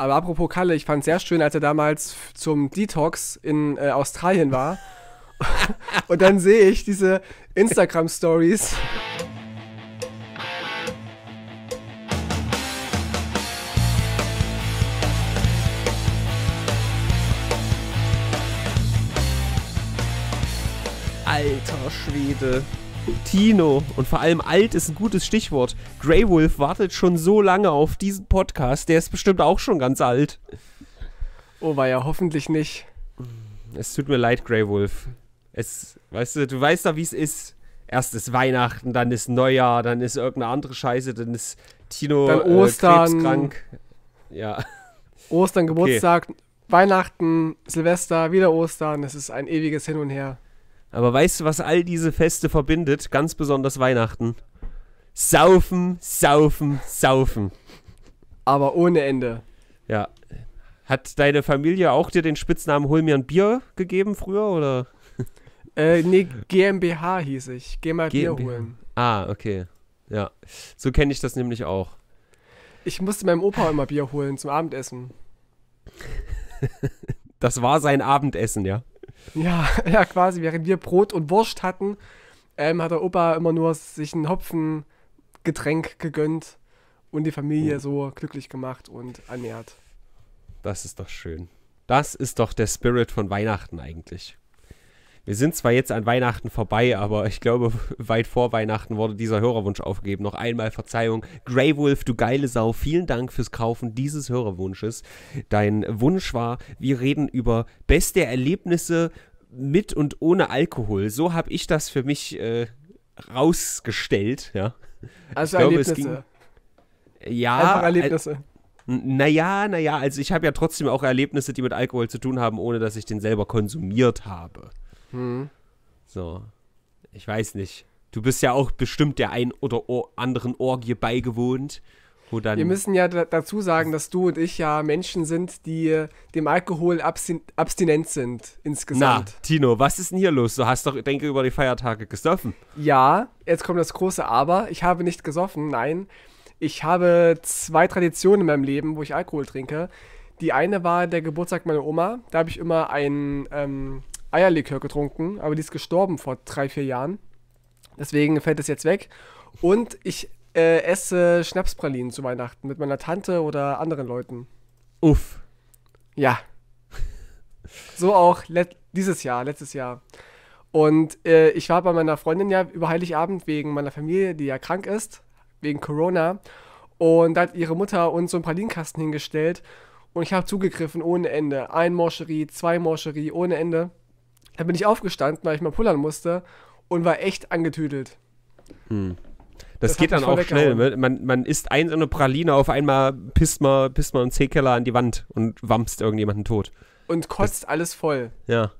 Aber apropos Kalle, ich fand es sehr schön, als er damals zum Detox in Australien war. Und dann sehe ich diese Instagram-Stories. Alter Schwede. Tino, und vor allem alt ist ein gutes Stichwort. Greywolf wartet schon so lange auf diesen Podcast, der ist bestimmt auch schon ganz alt. Oh, war ja hoffentlich nicht. Es tut mir leid, Greywolf. Weißt du weißt doch, wie es ist. Erst ist Weihnachten, dann ist Neujahr, dann ist irgendeine andere Scheiße, dann ist Tino dann Ostern, krebskrank. Ja. Ostern, Geburtstag, okay. Weihnachten, Silvester, wieder Ostern. Es ist ein ewiges Hin und Her. Aber weißt du, was all diese Feste verbindet? Ganz besonders Weihnachten. Saufen, saufen, saufen. Aber ohne Ende. Ja. Hat deine Familie auch dir den Spitznamen Hol mir ein Bier gegeben früher, oder? Nee, GmbH hieß ich. Geh mal Bier holen. Ah, okay. Ja, so kenne ich das nämlich auch. Ich musste meinem Opa immer Bier holen zum Abendessen. Das war sein Abendessen, ja? Ja, quasi. Während wir Brot und Wurst hatten, hat der Opa immer nur sich ein Hopfengetränk gegönnt und die Familie so glücklich gemacht und ernährt. Das ist doch schön. Das ist doch der Spirit von Weihnachten eigentlich. Wir sind zwar jetzt an Weihnachten vorbei, aber ich glaube, weit vor Weihnachten wurde dieser Hörerwunsch aufgegeben. Noch einmal Verzeihung. Greywolf, du geile Sau, vielen Dank fürs Kaufen dieses Hörerwunsches. Dein Wunsch war, wir reden über beste Erlebnisse mit und ohne Alkohol. So habe ich das für mich rausgestellt. Ja. Also ich glaube, Erlebnisse. Es ging, ja, einfach Erlebnisse. Naja, also ich habe ja trotzdem auch Erlebnisse, die mit Alkohol zu tun haben, ohne dass ich den selber konsumiert habe. So, ich weiß nicht. Du bist ja auch bestimmt der ein oder anderen Orgie beigewohnt. Wo dann Wir müssen ja dazu sagen, dass du und ich ja Menschen sind, die dem Alkohol abstinent sind insgesamt. Na, Tino, was ist denn hier los? Du hast doch, denke ich, über die Feiertage gesoffen. Ja, jetzt kommt das große Aber. Ich habe nicht gesoffen, nein. Ich habe zwei Traditionen in meinem Leben, wo ich Alkohol trinke. Die eine war der Geburtstag meiner Oma. Da habe ich immer ein Eierlikör getrunken, aber die ist gestorben vor 3-4 Jahren. Deswegen fällt es jetzt weg. Und ich esse Schnapspralinen zu Weihnachten mit meiner Tante oder anderen Leuten. Uff. Ja. So auch letztes Jahr. Und ich war bei meiner Freundin ja über Heiligabend wegen meiner Familie, die ja krank ist, wegen Corona. Und da hat ihre Mutter uns so einen Pralinenkasten hingestellt. Und ich habe zugegriffen ohne Ende. Ein Morcherie, zwei Morcherie, ohne Ende. Da bin ich aufgestanden, weil ich mal pullern musste und war echt angetüdelt. Das geht dann auch schnell. Man isst so eine Praline, auf einmal pisst man einen Zehkeller an die Wand und wampst irgendjemanden tot. Und kotzt alles voll. Ja.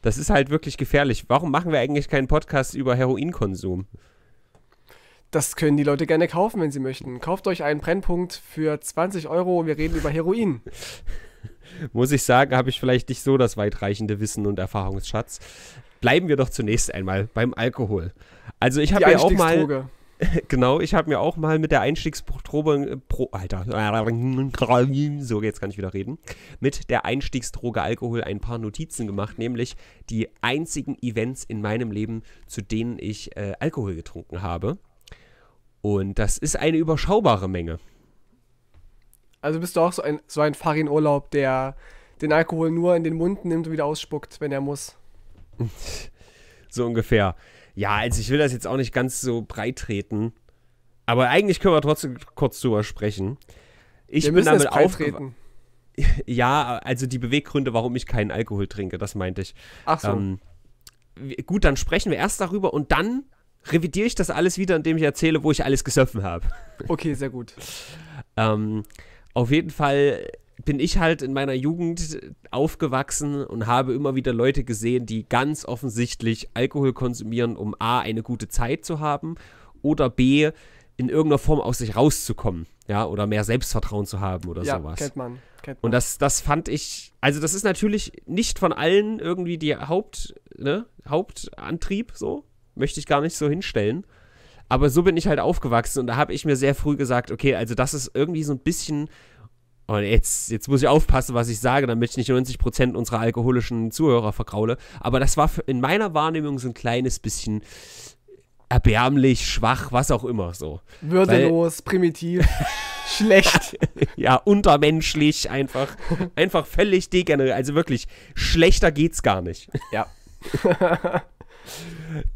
Das ist halt wirklich gefährlich. Warum machen wir eigentlich keinen Podcast über Heroinkonsum? Das können die Leute gerne kaufen, wenn sie möchten. Kauft euch einen Brennpunkt für 20 € und wir reden über Heroin. Muss ich sagen, habe ich vielleicht nicht so das weitreichende Wissen und Erfahrungsschatz. Bleiben wir doch zunächst einmal beim Alkohol. Also ich habe ja auch mal... Genau, ich habe mir auch mal mit der Einstiegsdroge... Alter, so jetzt kann ich wieder reden. Mit der Einstiegsdroge Alkohol ein paar Notizen gemacht, nämlich die einzigen Events in meinem Leben, zu denen ich Alkohol getrunken habe. Und das ist eine überschaubare Menge. Also bist du auch so ein Farin Urlaub, der den Alkohol nur in den Mund nimmt und wieder ausspuckt, wenn er muss. So ungefähr. Ja, also ich will das jetzt auch nicht ganz so breit treten. Aber eigentlich können wir trotzdem kurz drüber sprechen. Ich bin damit aufgetreten. Ja, also die Beweggründe, warum ich keinen Alkohol trinke, das meinte ich. Ach so. Gut, dann sprechen wir erst darüber und dann revidiere ich das alles wieder, indem ich erzähle, wo ich alles gesoffen habe. Okay, sehr gut. Auf jeden Fall bin ich halt in meiner Jugend aufgewachsen und habe immer wieder Leute gesehen, die ganz offensichtlich Alkohol konsumieren, um A, eine gute Zeit zu haben oder B, in irgendeiner Form aus sich rauszukommen, ja, oder mehr Selbstvertrauen zu haben oder ja, sowas. Ja, kennt man. Und das fand ich, also das ist natürlich nicht von allen irgendwie die Hauptantrieb, so. Möchte ich gar nicht so hinstellen. Aber so bin ich halt aufgewachsen und da habe ich mir sehr früh gesagt, okay, also das ist irgendwie so ein bisschen Und jetzt muss ich aufpassen, was ich sage, damit ich nicht 90% unserer alkoholischen Zuhörer verkraule. Aber das war in meiner Wahrnehmung so ein kleines bisschen erbärmlich, schwach, was auch immer so. Würdelos, primitiv, schlecht. Ja, untermenschlich, einfach völlig degeneriert. Also wirklich, schlechter geht's gar nicht. Ja.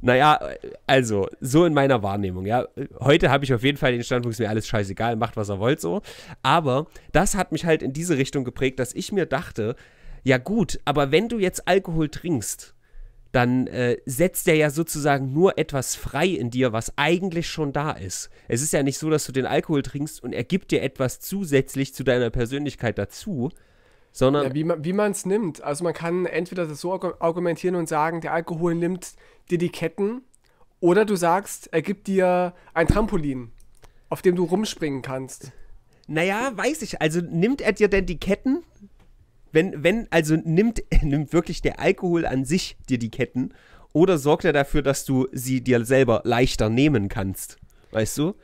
Naja, also, so in meiner Wahrnehmung, ja. Heute habe ich auf jeden Fall den Standpunkt, ist mir alles scheißegal, macht, was ihr wollt, so. Aber das hat mich halt in diese Richtung geprägt, dass ich mir dachte, ja gut, aber wenn du jetzt Alkohol trinkst, dann setzt der ja sozusagen nur etwas frei in dir, was eigentlich schon da ist. Es ist ja nicht so, dass du den Alkohol trinkst und er gibt dir etwas zusätzlich zu deiner Persönlichkeit dazu, sondern ja, wie man es nimmt. Also man kann entweder das so argumentieren und sagen, der Alkohol nimmt dir die Ketten, oder du sagst, er gibt dir ein Trampolin, auf dem du rumspringen kannst. Naja, weiß ich. Also nimmt er dir denn die Ketten? Also nimmt wirklich der Alkohol an sich dir die Ketten, oder sorgt er dafür, dass du sie dir selber leichter nehmen kannst? Weißt du?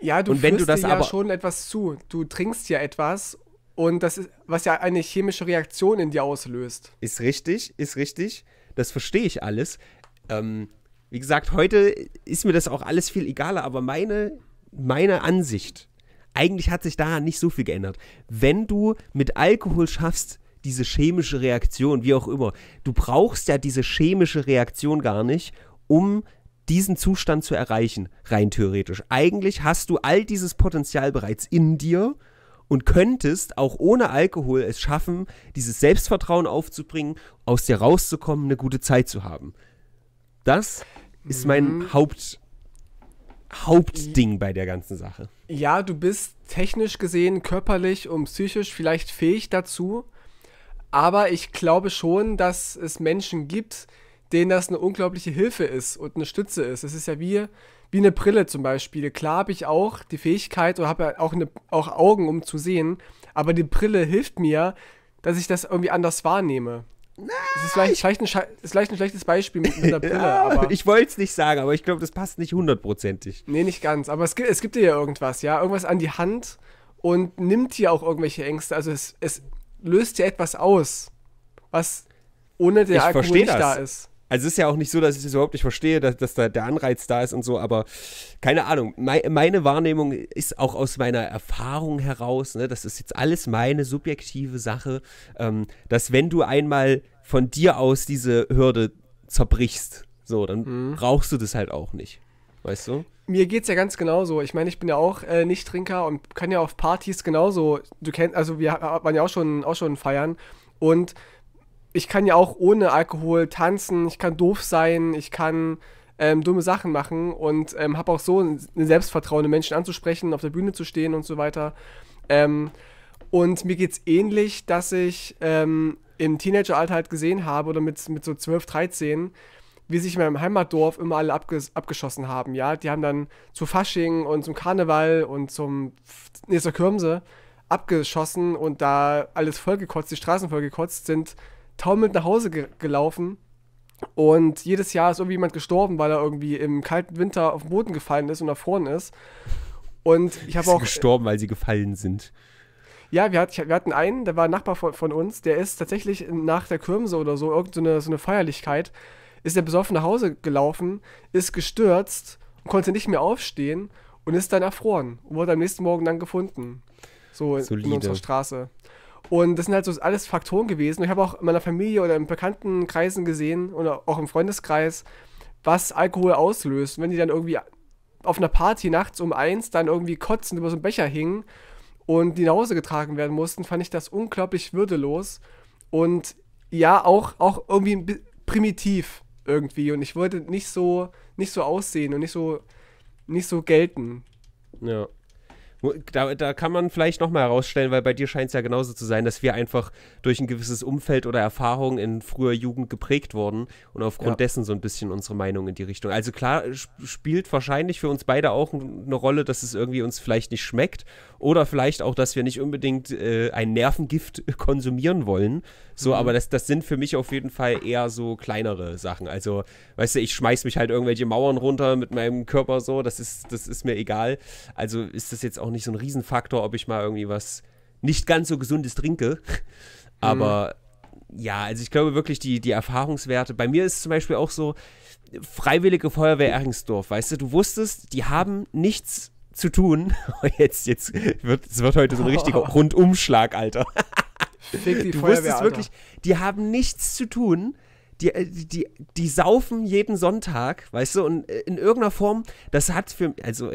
Ja, du führst dir ja schon etwas zu. Du trinkst ja etwas, und das ist, was ja eine chemische Reaktion in dir auslöst. Ist richtig, ist richtig. Das verstehe ich alles. Wie gesagt, heute ist mir das auch alles viel egaler, aber meine Ansicht, eigentlich hat sich daran nicht so viel geändert. Wenn du mit Alkohol schaffst, diese chemische Reaktion, wie auch immer, du brauchst ja diese chemische Reaktion gar nicht, um diesen Zustand zu erreichen, rein theoretisch. Eigentlich hast du all dieses Potenzial bereits in dir und könntest auch ohne Alkohol es schaffen, dieses Selbstvertrauen aufzubringen, aus dir rauszukommen, eine gute Zeit zu haben. Das ist mein Hauptding bei der ganzen Sache. Ja, du bist technisch gesehen, körperlich und psychisch vielleicht fähig dazu, aber ich glaube schon, dass es Menschen gibt, denen das eine unglaubliche Hilfe ist und eine Stütze ist. Es ist ja wie eine Brille zum Beispiel. Klar habe ich auch die Fähigkeit oder habe auch Augen, um zu sehen, aber die Brille hilft mir, dass ich das irgendwie anders wahrnehme. Das ist vielleicht ein schlechtes Beispiel mit der Brille. Ja, aber ich wollte es nicht sagen, aber ich glaube, das passt nicht hundertprozentig. Nee, nicht ganz. Aber es gibt dir ja irgendwas, ja. Irgendwas an die Hand und nimmt dir auch irgendwelche Ängste. Also es löst dir etwas aus, was ohne den Alkohol nicht da ist. Also es ist ja auch nicht so, dass ich das überhaupt nicht verstehe, dass da der Anreiz da ist und so, aber keine Ahnung. Meine Wahrnehmung ist auch aus meiner Erfahrung heraus, ne, das ist jetzt alles meine subjektive Sache, dass wenn du einmal von dir aus diese Hürde zerbrichst, so, dann brauchst du das halt auch nicht, weißt du? Mir geht's ja ganz genauso. Ich meine, ich bin ja auch Nicht-Trinker und kann ja auf Partys genauso, wir waren ja auch schon feiern und ich kann ja auch ohne Alkohol tanzen, ich kann doof sein, ich kann dumme Sachen machen und habe auch so ein Selbstvertrauen, Menschen anzusprechen, auf der Bühne zu stehen und so weiter. Und mir geht's ähnlich, dass ich im Teenageralter halt gesehen habe oder mit so 12, 13, wie sich in meinem Heimatdorf immer alle abgeschossen haben. Ja, die haben dann zu Fasching und zum Karneval und zur Kirmse abgeschossen und da alles vollgekotzt, die Straßen vollgekotzt sind, taumelnd nach Hause gelaufen und jedes Jahr ist irgendwie jemand gestorben, weil er irgendwie im kalten Winter auf den Boden gefallen ist und erfroren ist. Und ich habe auch gestorben, weil sie gefallen sind. Ja, wir hatten einen, der war ein Nachbar von uns, der ist tatsächlich nach der Kirmse oder so, irgendeine so eine Feierlichkeit, ist der besoffen nach Hause gelaufen, ist gestürzt und konnte nicht mehr aufstehen und ist dann erfroren und wurde am nächsten Morgen dann gefunden. So in unserer Straße. Und das sind halt so alles Faktoren gewesen. Ich habe auch in meiner Familie oder in Bekanntenkreisen gesehen oder auch im Freundeskreis, was Alkohol auslöst. Und wenn die dann irgendwie auf einer Party nachts um 1 dann irgendwie kotzend über so einen Becher hingen und die nach Hause getragen werden mussten, fand ich das unglaublich würdelos. Und ja, auch irgendwie primitiv irgendwie. Und ich wollte nicht so aussehen und nicht so gelten. Ja. Da kann man vielleicht nochmal herausstellen, weil bei dir scheint es ja genauso zu sein, dass wir einfach durch ein gewisses Umfeld oder Erfahrung in früher Jugend geprägt wurden und aufgrund dessen so ein bisschen unsere Meinung in die Richtung. Also klar, spielt wahrscheinlich für uns beide auch eine Rolle, dass es irgendwie uns vielleicht nicht schmeckt oder vielleicht auch, dass wir nicht unbedingt ein Nervengift konsumieren wollen. So, aber das sind für mich auf jeden Fall eher so kleinere Sachen. Also, weißt du, ich schmeiß mich halt irgendwelche Mauern runter mit meinem Körper so, das ist mir egal. Also ist das jetzt auch nicht so ein Riesenfaktor, ob ich mal irgendwie was nicht ganz so gesundes trinke. Aber ja, also ich glaube wirklich, die Erfahrungswerte. Bei mir ist zum Beispiel auch so, Freiwillige Feuerwehr Eringsdorf, weißt du, du wusstest, die haben nichts zu tun. Jetzt wird heute so ein richtiger Rundumschlag, Alter. Fick die Feuerwehr, wusstest wirklich, die haben nichts zu tun. Die saufen jeden Sonntag, weißt du, und in irgendeiner Form, das hat für, also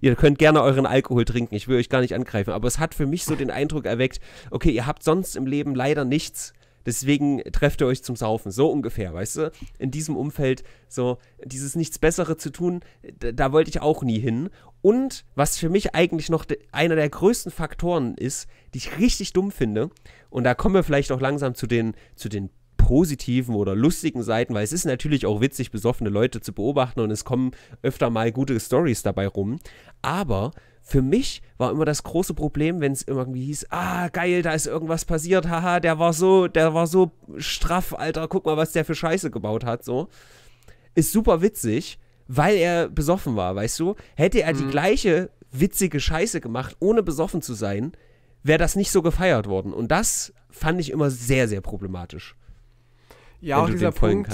ihr könnt gerne euren Alkohol trinken, ich will euch gar nicht angreifen, aber es hat für mich so den Eindruck erweckt, okay, ihr habt sonst im Leben leider nichts, deswegen trefft ihr euch zum Saufen, so ungefähr, weißt du, in diesem Umfeld, so dieses nichts Besseres zu tun, da wollte ich auch nie hin. Und was für mich eigentlich noch einer der größten Faktoren ist, die ich richtig dumm finde, und da kommen wir vielleicht auch langsam zu den positiven oder lustigen Seiten, weil es ist natürlich auch witzig, besoffene Leute zu beobachten und es kommen öfter mal gute Storys dabei rum, aber für mich war immer das große Problem, wenn es irgendwie hieß, ah, geil, da ist irgendwas passiert, haha, der war so straff, Alter, guck mal, was der für Scheiße gebaut hat, so. Ist super witzig, weil er besoffen war, weißt du? Hätte er die gleiche witzige Scheiße gemacht, ohne besoffen zu sein, wäre das nicht so gefeiert worden. Und das fand ich immer sehr, sehr problematisch. Ja, auch dieser Punkt,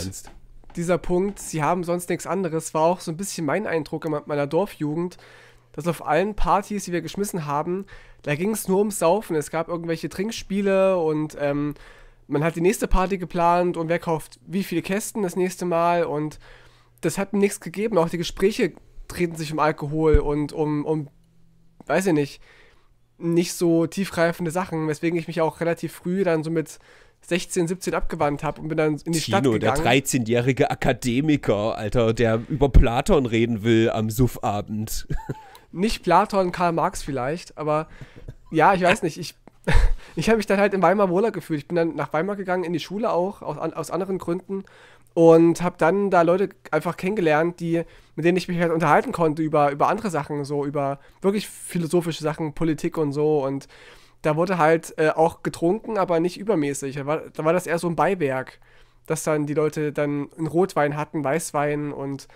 sie haben sonst nichts anderes, war auch so ein bisschen mein Eindruck in meiner Dorfjugend, dass auf allen Partys, die wir geschmissen haben, da ging es nur ums Saufen. Es gab irgendwelche Trinkspiele und man hat die nächste Party geplant und wer kauft wie viele Kästen das nächste Mal und das hat mir nichts gegeben. Auch die Gespräche drehten sich um Alkohol und um weiß ich nicht so tiefgreifende Sachen, weswegen ich mich auch relativ früh dann so mit 16, 17 abgewandt habe und bin dann in die Stadt gegangen. Tino, der 13-jährige Akademiker, Alter, der über Platon reden will am Suffabend. Nicht Platon, Karl Marx vielleicht, aber ja, ich weiß nicht, ich habe mich dann halt in Weimar wohler gefühlt. Ich bin dann nach Weimar gegangen, in die Schule auch, aus anderen Gründen und habe dann da Leute einfach kennengelernt, mit denen ich mich halt unterhalten konnte über andere Sachen, so über wirklich philosophische Sachen, Politik und so und da wurde halt auch getrunken, aber nicht übermäßig. Da war das eher so ein Beiwerk, dass dann die Leute dann einen Rotwein hatten, Weißwein und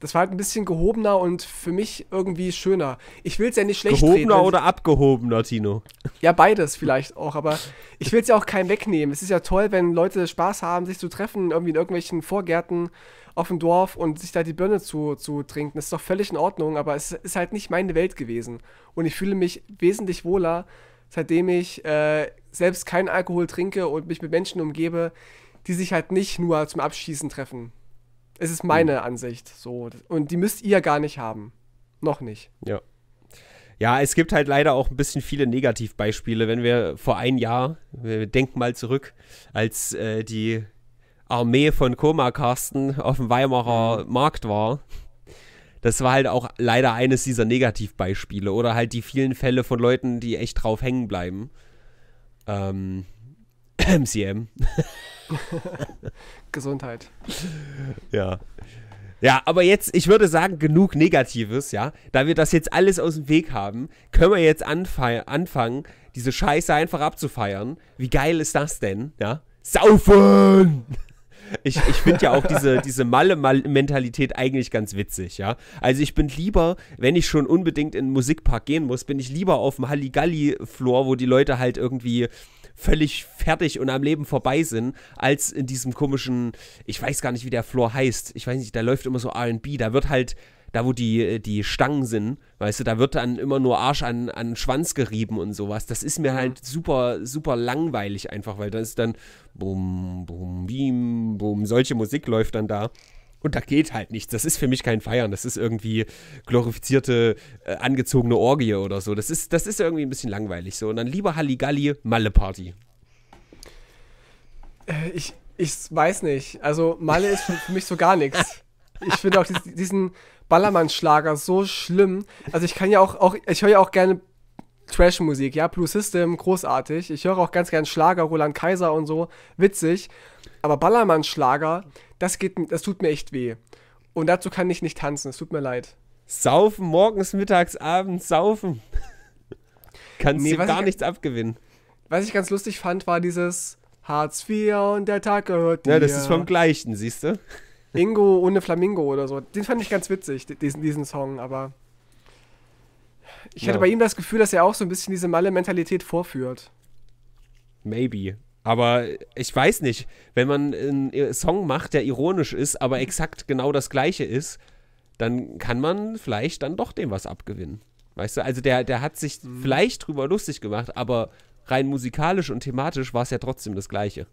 das war halt ein bisschen gehobener und für mich irgendwie schöner. Ich will es ja nicht schlecht reden. Gehobener oder abgehobener, Tino? Ja, beides vielleicht auch, aber ich will es ja auch keinem wegnehmen. Es ist ja toll, wenn Leute Spaß haben, sich zu treffen, irgendwie in irgendwelchen Vorgärten auf dem Dorf und sich da die Birne zu trinken. Das ist doch völlig in Ordnung, aber es ist halt nicht meine Welt gewesen. Und ich fühle mich wesentlich wohler, seitdem ich selbst keinen Alkohol trinke und mich mit Menschen umgebe, die sich halt nicht nur zum Abschießen treffen. Es ist meine Ansicht. So. Und die müsst ihr gar nicht haben. Noch nicht. Ja. Ja, es gibt halt leider auch ein bisschen viele Negativbeispiele. Wenn wir vor einem Jahr, wir denken mal zurück, als die Armee von Koma-Karsten auf dem Weimarer Markt war, das war halt auch leider eines dieser Negativbeispiele oder halt die vielen Fälle von Leuten, die echt drauf hängen bleiben. MCM. Gesundheit. Ja. Ja, aber jetzt, ich würde sagen, genug Negatives, ja. Da wir das jetzt alles aus dem Weg haben, können wir jetzt anfangen, diese Scheiße einfach abzufeiern. Wie geil ist das denn, ja? Saufen! Ich finde ja auch diese Malle-Mentalität eigentlich ganz witzig, ja. Also ich bin lieber, wenn ich schon unbedingt in den Musikpark gehen muss, bin ich lieber auf dem Halligalli-Floor, wo die Leute halt irgendwie völlig fertig und am Leben vorbei sind, als in diesem komischen, ich weiß gar nicht, wie der Floor heißt, ich weiß nicht, da läuft immer so R&B, da wird halt, da wo die Stangen sind, weißt du, da wird dann immer nur Arsch an Schwanz gerieben und sowas. Das ist mir halt super, super langweilig einfach, weil das ist dann Bum, Bum, Bim, Bum, solche Musik läuft dann da. Und da geht halt nichts. Das ist für mich kein Feiern. Das ist irgendwie glorifizierte, angezogene Orgie oder so. Das ist irgendwie ein bisschen langweilig so. Und dann lieber Halligalli, Malle-Party. Ich weiß nicht. Also Malle ist für mich so gar nichts. Ich finde auch diesen Ballermann-Schlager so schlimm. Also ich kann ja auch ich höre ja auch gerne Trash-Musik, ja, Blue System, großartig. Ich höre auch ganz gerne Schlager, Roland Kaiser und so, witzig. Aber Ballermann-Schlager, das tut mir echt weh. Und dazu kann ich nicht tanzen, es tut mir leid. Saufen, morgens, mittags, abends, saufen. Kannst du gar nichts abgewinnen. Was ich ganz lustig fand, war dieses Hartz IV und der Tag gehört dir. Ja, das ist vom Gleichen, siehst du? Ingo ohne Flamingo oder so. Den fand ich ganz witzig, diesen Song, aber Ich hatte bei ihm das Gefühl, dass er auch so ein bisschen diese Malle-Mentalität vorführt. Maybe. Aber ich weiß nicht, wenn man einen Song macht, der ironisch ist, aber exakt genau das Gleiche ist, dann kann man vielleicht dann doch dem was abgewinnen. Weißt du, also der hat sich vielleicht drüber lustig gemacht, aber rein musikalisch und thematisch war es ja trotzdem das Gleiche.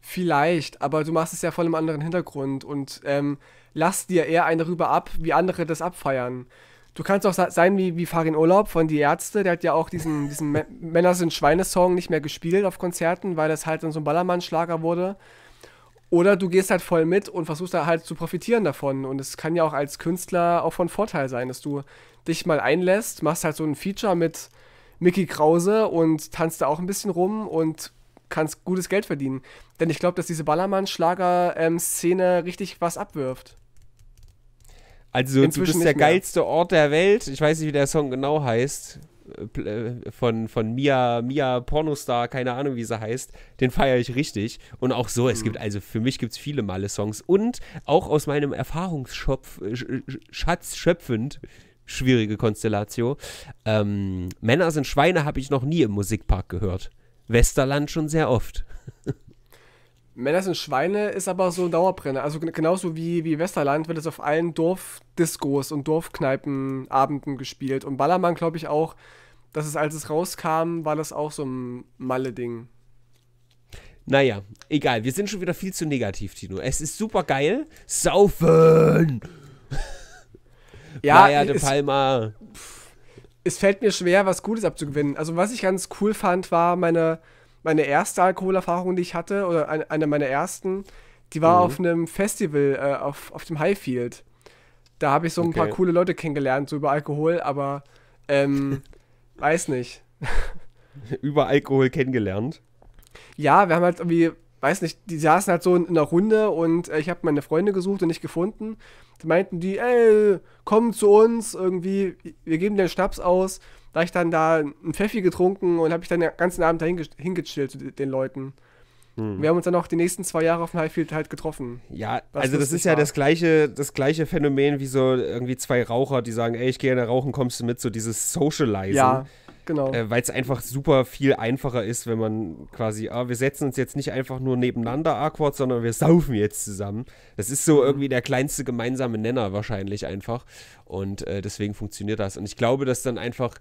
Vielleicht, aber du machst es ja vor einem anderen Hintergrund und lass dir eher einen darüber ab, wie andere das abfeiern. Du kannst auch sein wie Farin Urlaub von Die Ärzte, der hat ja auch diesen Männer sind Schweine-Song nicht mehr gespielt auf Konzerten, weil das halt dann so ein Ballermann-Schlager wurde. Oder du gehst halt voll mit und versuchst da halt zu profitieren davon. Und es kann ja auch als Künstler auch von Vorteil sein, dass du dich mal einlässt, machst halt so ein Feature mit Mickey Krause und tanzt da auch ein bisschen rum und kannst gutes Geld verdienen. Denn ich glaube, dass diese Ballermann-Schlager-Szene richtig was abwirft. Also inzwischen du bist der geilste Ort der Welt. Ich weiß nicht, wie der Song genau heißt. Von Mia Pornostar, keine Ahnung, wie sie heißt. Den feiere ich richtig. Und auch so, es gibt, also für mich gibt es viele Malle-Songs. Und auch aus meinem Erfahrungsschatz schöpfend, schwierige Konstellation, Männer sind Schweine habe ich noch nie im Musikpark gehört. Westerland schon sehr oft. Männer sind Schweine ist aber so ein Dauerbrenner. Also genauso wie Westerland wird es auf allen Dorfdiscos und Dorfkneipenabenden gespielt. Und Ballermann, glaube ich auch, dass es, als es rauskam, war das auch so ein Malle-Ding. Naja, egal. Wir sind schon wieder viel zu negativ, Tino. Es ist super geil. Saufen! Ja, de Palma. Es fällt mir schwer, was Gutes abzugewinnen. Also was ich ganz cool fand, war meine erste Alkoholerfahrung, die ich hatte, oder eine meiner ersten, die war auf einem Festival, auf dem Highfield. Da habe ich so ein paar coole Leute kennengelernt, so über Alkohol, aber weiß nicht. Über Alkohol kennengelernt? Ja, wir haben halt irgendwie, weiß nicht, die saßen halt so in einer Runde und ich habe meine Freunde gesucht und nicht gefunden. Da meinten die, ey, komm zu uns, irgendwie, wir geben dir Schnaps aus. Da habe ich dann da einen Pfeffi getrunken und habe mich dann den ganzen Abend da hingechillt zu den Leuten. Wir haben uns dann auch die nächsten 2 Jahre auf dem Highfield halt getroffen. Ja, also das ist ja das gleiche Phänomen wie so irgendwie 2 Raucher, die sagen, ey, ich gehe gerne rauchen, kommst du mit, so dieses Socializen. Ja, genau. Weil es einfach super viel einfacher ist, wenn man quasi, wir setzen uns jetzt nicht einfach nur nebeneinander awkward, sondern wir saufen jetzt zusammen. Das ist so irgendwie der kleinste gemeinsame Nenner wahrscheinlich einfach. Und deswegen funktioniert das. Und ich glaube, dass dann einfach...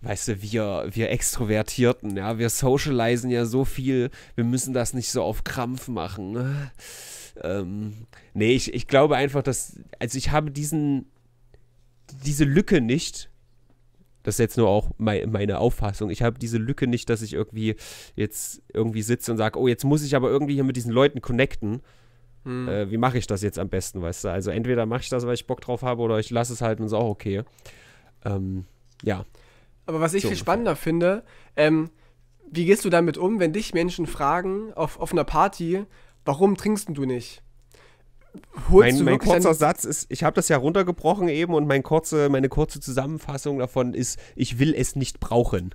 Weißt du, wir Extrovertierten, ja, wir socialisen ja so viel, wir müssen das nicht so auf Krampf machen. Nee, ich glaube einfach, dass, also ich habe diese Lücke nicht, das ist jetzt nur auch meine Auffassung, ich habe diese Lücke nicht, dass ich irgendwie jetzt irgendwie sitze und sage, oh, jetzt muss ich aber irgendwie hier mit diesen Leuten connecten. Wie mache ich das jetzt am besten, weißt du? Also entweder mache ich das, weil ich Bock drauf habe, oder ich lasse es halt und ist auch okay. Ja. Aber was ich so viel spannender finde, wie gehst du damit um, wenn dich Menschen fragen auf einer Party, warum trinkst du nicht? Mein kurzer Satz ist, ich habe das ja runtergebrochen eben und meine kurze Zusammenfassung davon ist, ich will es nicht brauchen.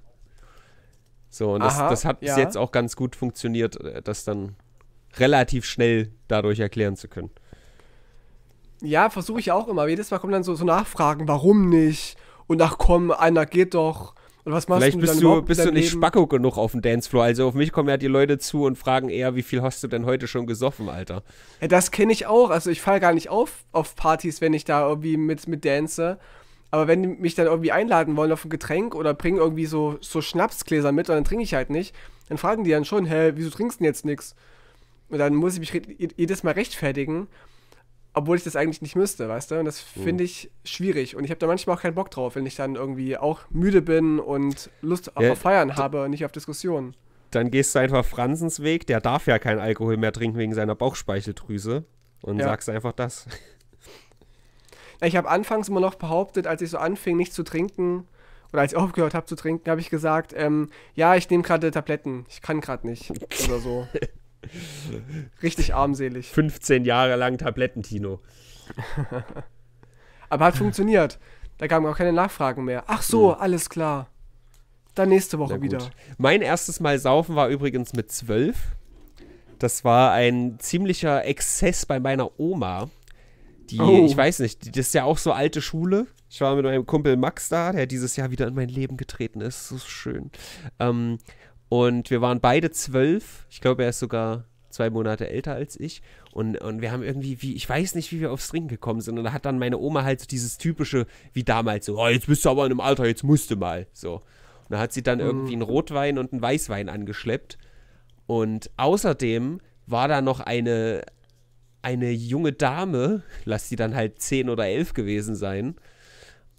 So, und das hat bis jetzt auch ganz gut funktioniert, das dann relativ schnell dadurch erklären zu können. Ja, versuche ich auch immer. Jedes Mal kommen dann so Nachfragen, warum nicht? Und ach komm, einer geht doch. Und was machst vielleicht du dann überhaupt? Vielleicht bist du nicht spacko genug auf dem Dancefloor. Also auf mich kommen ja die Leute zu und fragen eher, wie viel hast du denn heute schon gesoffen, Alter? Ja, das kenne ich auch. Also ich falle gar nicht auf Partys, wenn ich da irgendwie mit dance. Aber wenn die mich dann irgendwie einladen wollen auf ein Getränk oder bringen irgendwie so Schnapsgläser mit und dann trinke ich halt nicht, dann fragen die dann schon, hä, wieso trinkst du denn jetzt nichts? Und dann muss ich mich jedes Mal rechtfertigen. Obwohl ich das eigentlich nicht müsste, weißt du? Und das finde ich schwierig. Und ich habe da manchmal auch keinen Bock drauf, wenn ich dann irgendwie auch müde bin und Lust auf Feiern habe und nicht auf Diskussionen. Dann gehst du einfach Franzens Weg, der darf ja keinen Alkohol mehr trinken wegen seiner Bauchspeicheldrüse. Und sagst einfach das. Ich habe anfangs immer noch behauptet, als ich so anfing, nicht zu trinken, oder als ich aufgehört habe zu trinken, habe ich gesagt, ja, ich nehme gerade Tabletten, ich kann gerade nicht. Oder so. Richtig armselig. 15 Jahre lang Tabletten-Tino. Aber hat funktioniert. Da kamen auch keine Nachfragen mehr. Ach so, alles klar. Dann nächste Woche wieder. Mein erstes Mal saufen war übrigens mit 12. Das war ein ziemlicher Exzess bei meiner Oma. Ich weiß nicht, das ist ja auch so alte Schule. Ich war mit meinem Kumpel Max da, der dieses Jahr wieder in mein Leben getreten ist. So schön. Und wir waren beide 12. Ich glaube, er ist sogar 2 Monate älter als ich. Und wir haben irgendwie, ich weiß nicht, wie wir aufs Trinken gekommen sind. Und da hat dann meine Oma halt so dieses typische, wie damals, so, oh, jetzt bist du aber in einem Alter, jetzt musst du mal. So. Und da hat sie dann irgendwie einen Rotwein und einen Weißwein angeschleppt. Und außerdem war da noch eine junge Dame, lass sie dann halt 10 oder 11 gewesen sein,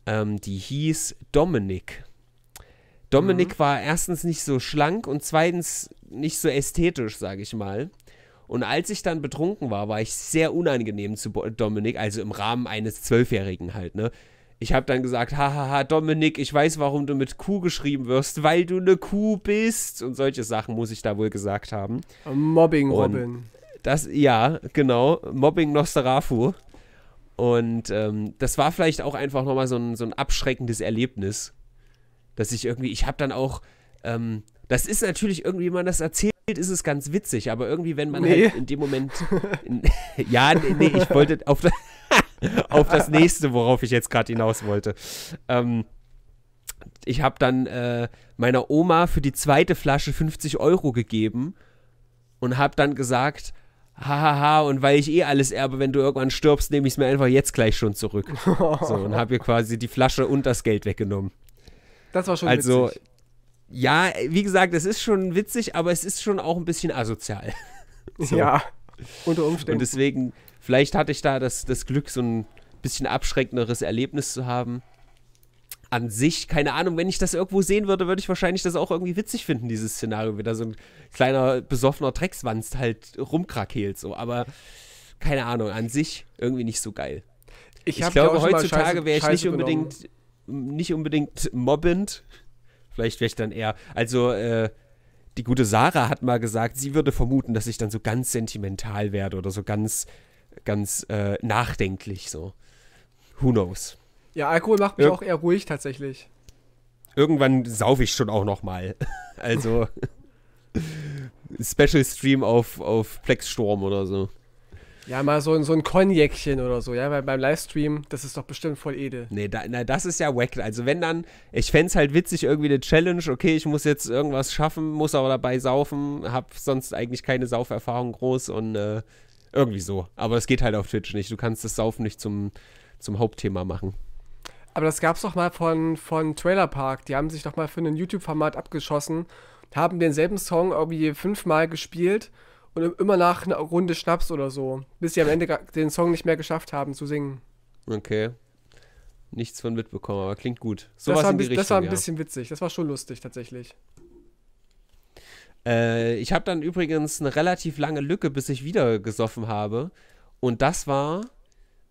die hieß Dominik. Dominik war erstens nicht so schlank und zweitens nicht so ästhetisch, sage ich mal. Und als ich dann betrunken war, war ich sehr unangenehm zu Dominik, also im Rahmen eines 12-Jährigen halt, ne? Ich habe dann gesagt, hahaha, Dominik, ich weiß, warum du mit Kuh geschrieben wirst, weil du eine Kuh bist. Und solche Sachen muss ich da wohl gesagt haben. Mobbing, Robin. Das, ja, genau. Mobbing Nostarafu. Und das war vielleicht auch einfach nochmal so ein abschreckendes Erlebnis, dass ich habe dann auch, das ist natürlich irgendwie, wenn man das erzählt, ist es ganz witzig, aber irgendwie, wenn man halt in dem Moment, ich wollte auf das Nächste, worauf ich jetzt gerade hinaus wollte. Ich habe dann meiner Oma für die zweite Flasche 50 € gegeben und habe dann gesagt, hahaha, und weil ich alles erbe, wenn du irgendwann stirbst, nehme ich es mir einfach jetzt gleich schon zurück. So, und habe ihr quasi die Flasche und das Geld weggenommen. Das war schon witzig. Ja, wie gesagt, es ist schon witzig, aber es ist schon auch ein bisschen asozial. So. Ja, unter Umständen. Und deswegen, vielleicht hatte ich da das Glück, so ein bisschen abschreckenderes Erlebnis zu haben. An sich, keine Ahnung, wenn ich das irgendwo sehen würde, würde ich wahrscheinlich das auch irgendwie witzig finden, dieses Szenario, wie da so ein kleiner, besoffener Dreckswanst halt rumkrakeelt, so. Aber, keine Ahnung, an sich irgendwie nicht so geil. Ich glaube, heutzutage wäre ich nicht unbedingt mobbend. Vielleicht wäre ich dann eher, also, die gute Sarah hat mal gesagt, sie würde vermuten, dass ich dann so ganz sentimental werde oder so ganz, ganz nachdenklich, so. Who knows? Ja, Alkohol macht mich auch eher ruhig tatsächlich. Irgendwann saufe ich schon auch nochmal. Also Special Stream auf Plexsturm oder so. Ja, mal so ein Cognacchen oder so, ja, weil beim Livestream, das ist doch bestimmt voll edel. Nee, das ist ja wack. Also wenn dann, ich fände es halt witzig, irgendwie eine Challenge, okay, ich muss jetzt irgendwas schaffen, muss aber dabei saufen, hab sonst eigentlich keine Sauferfahrung groß und irgendwie so. Aber es geht halt auf Twitch nicht. Du kannst das Saufen nicht zum Hauptthema machen. Aber das gab's doch mal von Trailer Park. Die haben sich doch mal für ein YouTube-Format abgeschossen, haben denselben Song irgendwie 5-mal gespielt und immer nach einer Runde Schnaps oder so, bis sie am Ende den Song nicht mehr geschafft haben zu singen. Okay. Nichts von mitbekommen, aber klingt gut. Sowas in die Richtung, das war ein bisschen witzig. Das war schon lustig, tatsächlich. Ich habe dann übrigens eine relativ lange Lücke, bis ich wieder gesoffen habe. Und das war...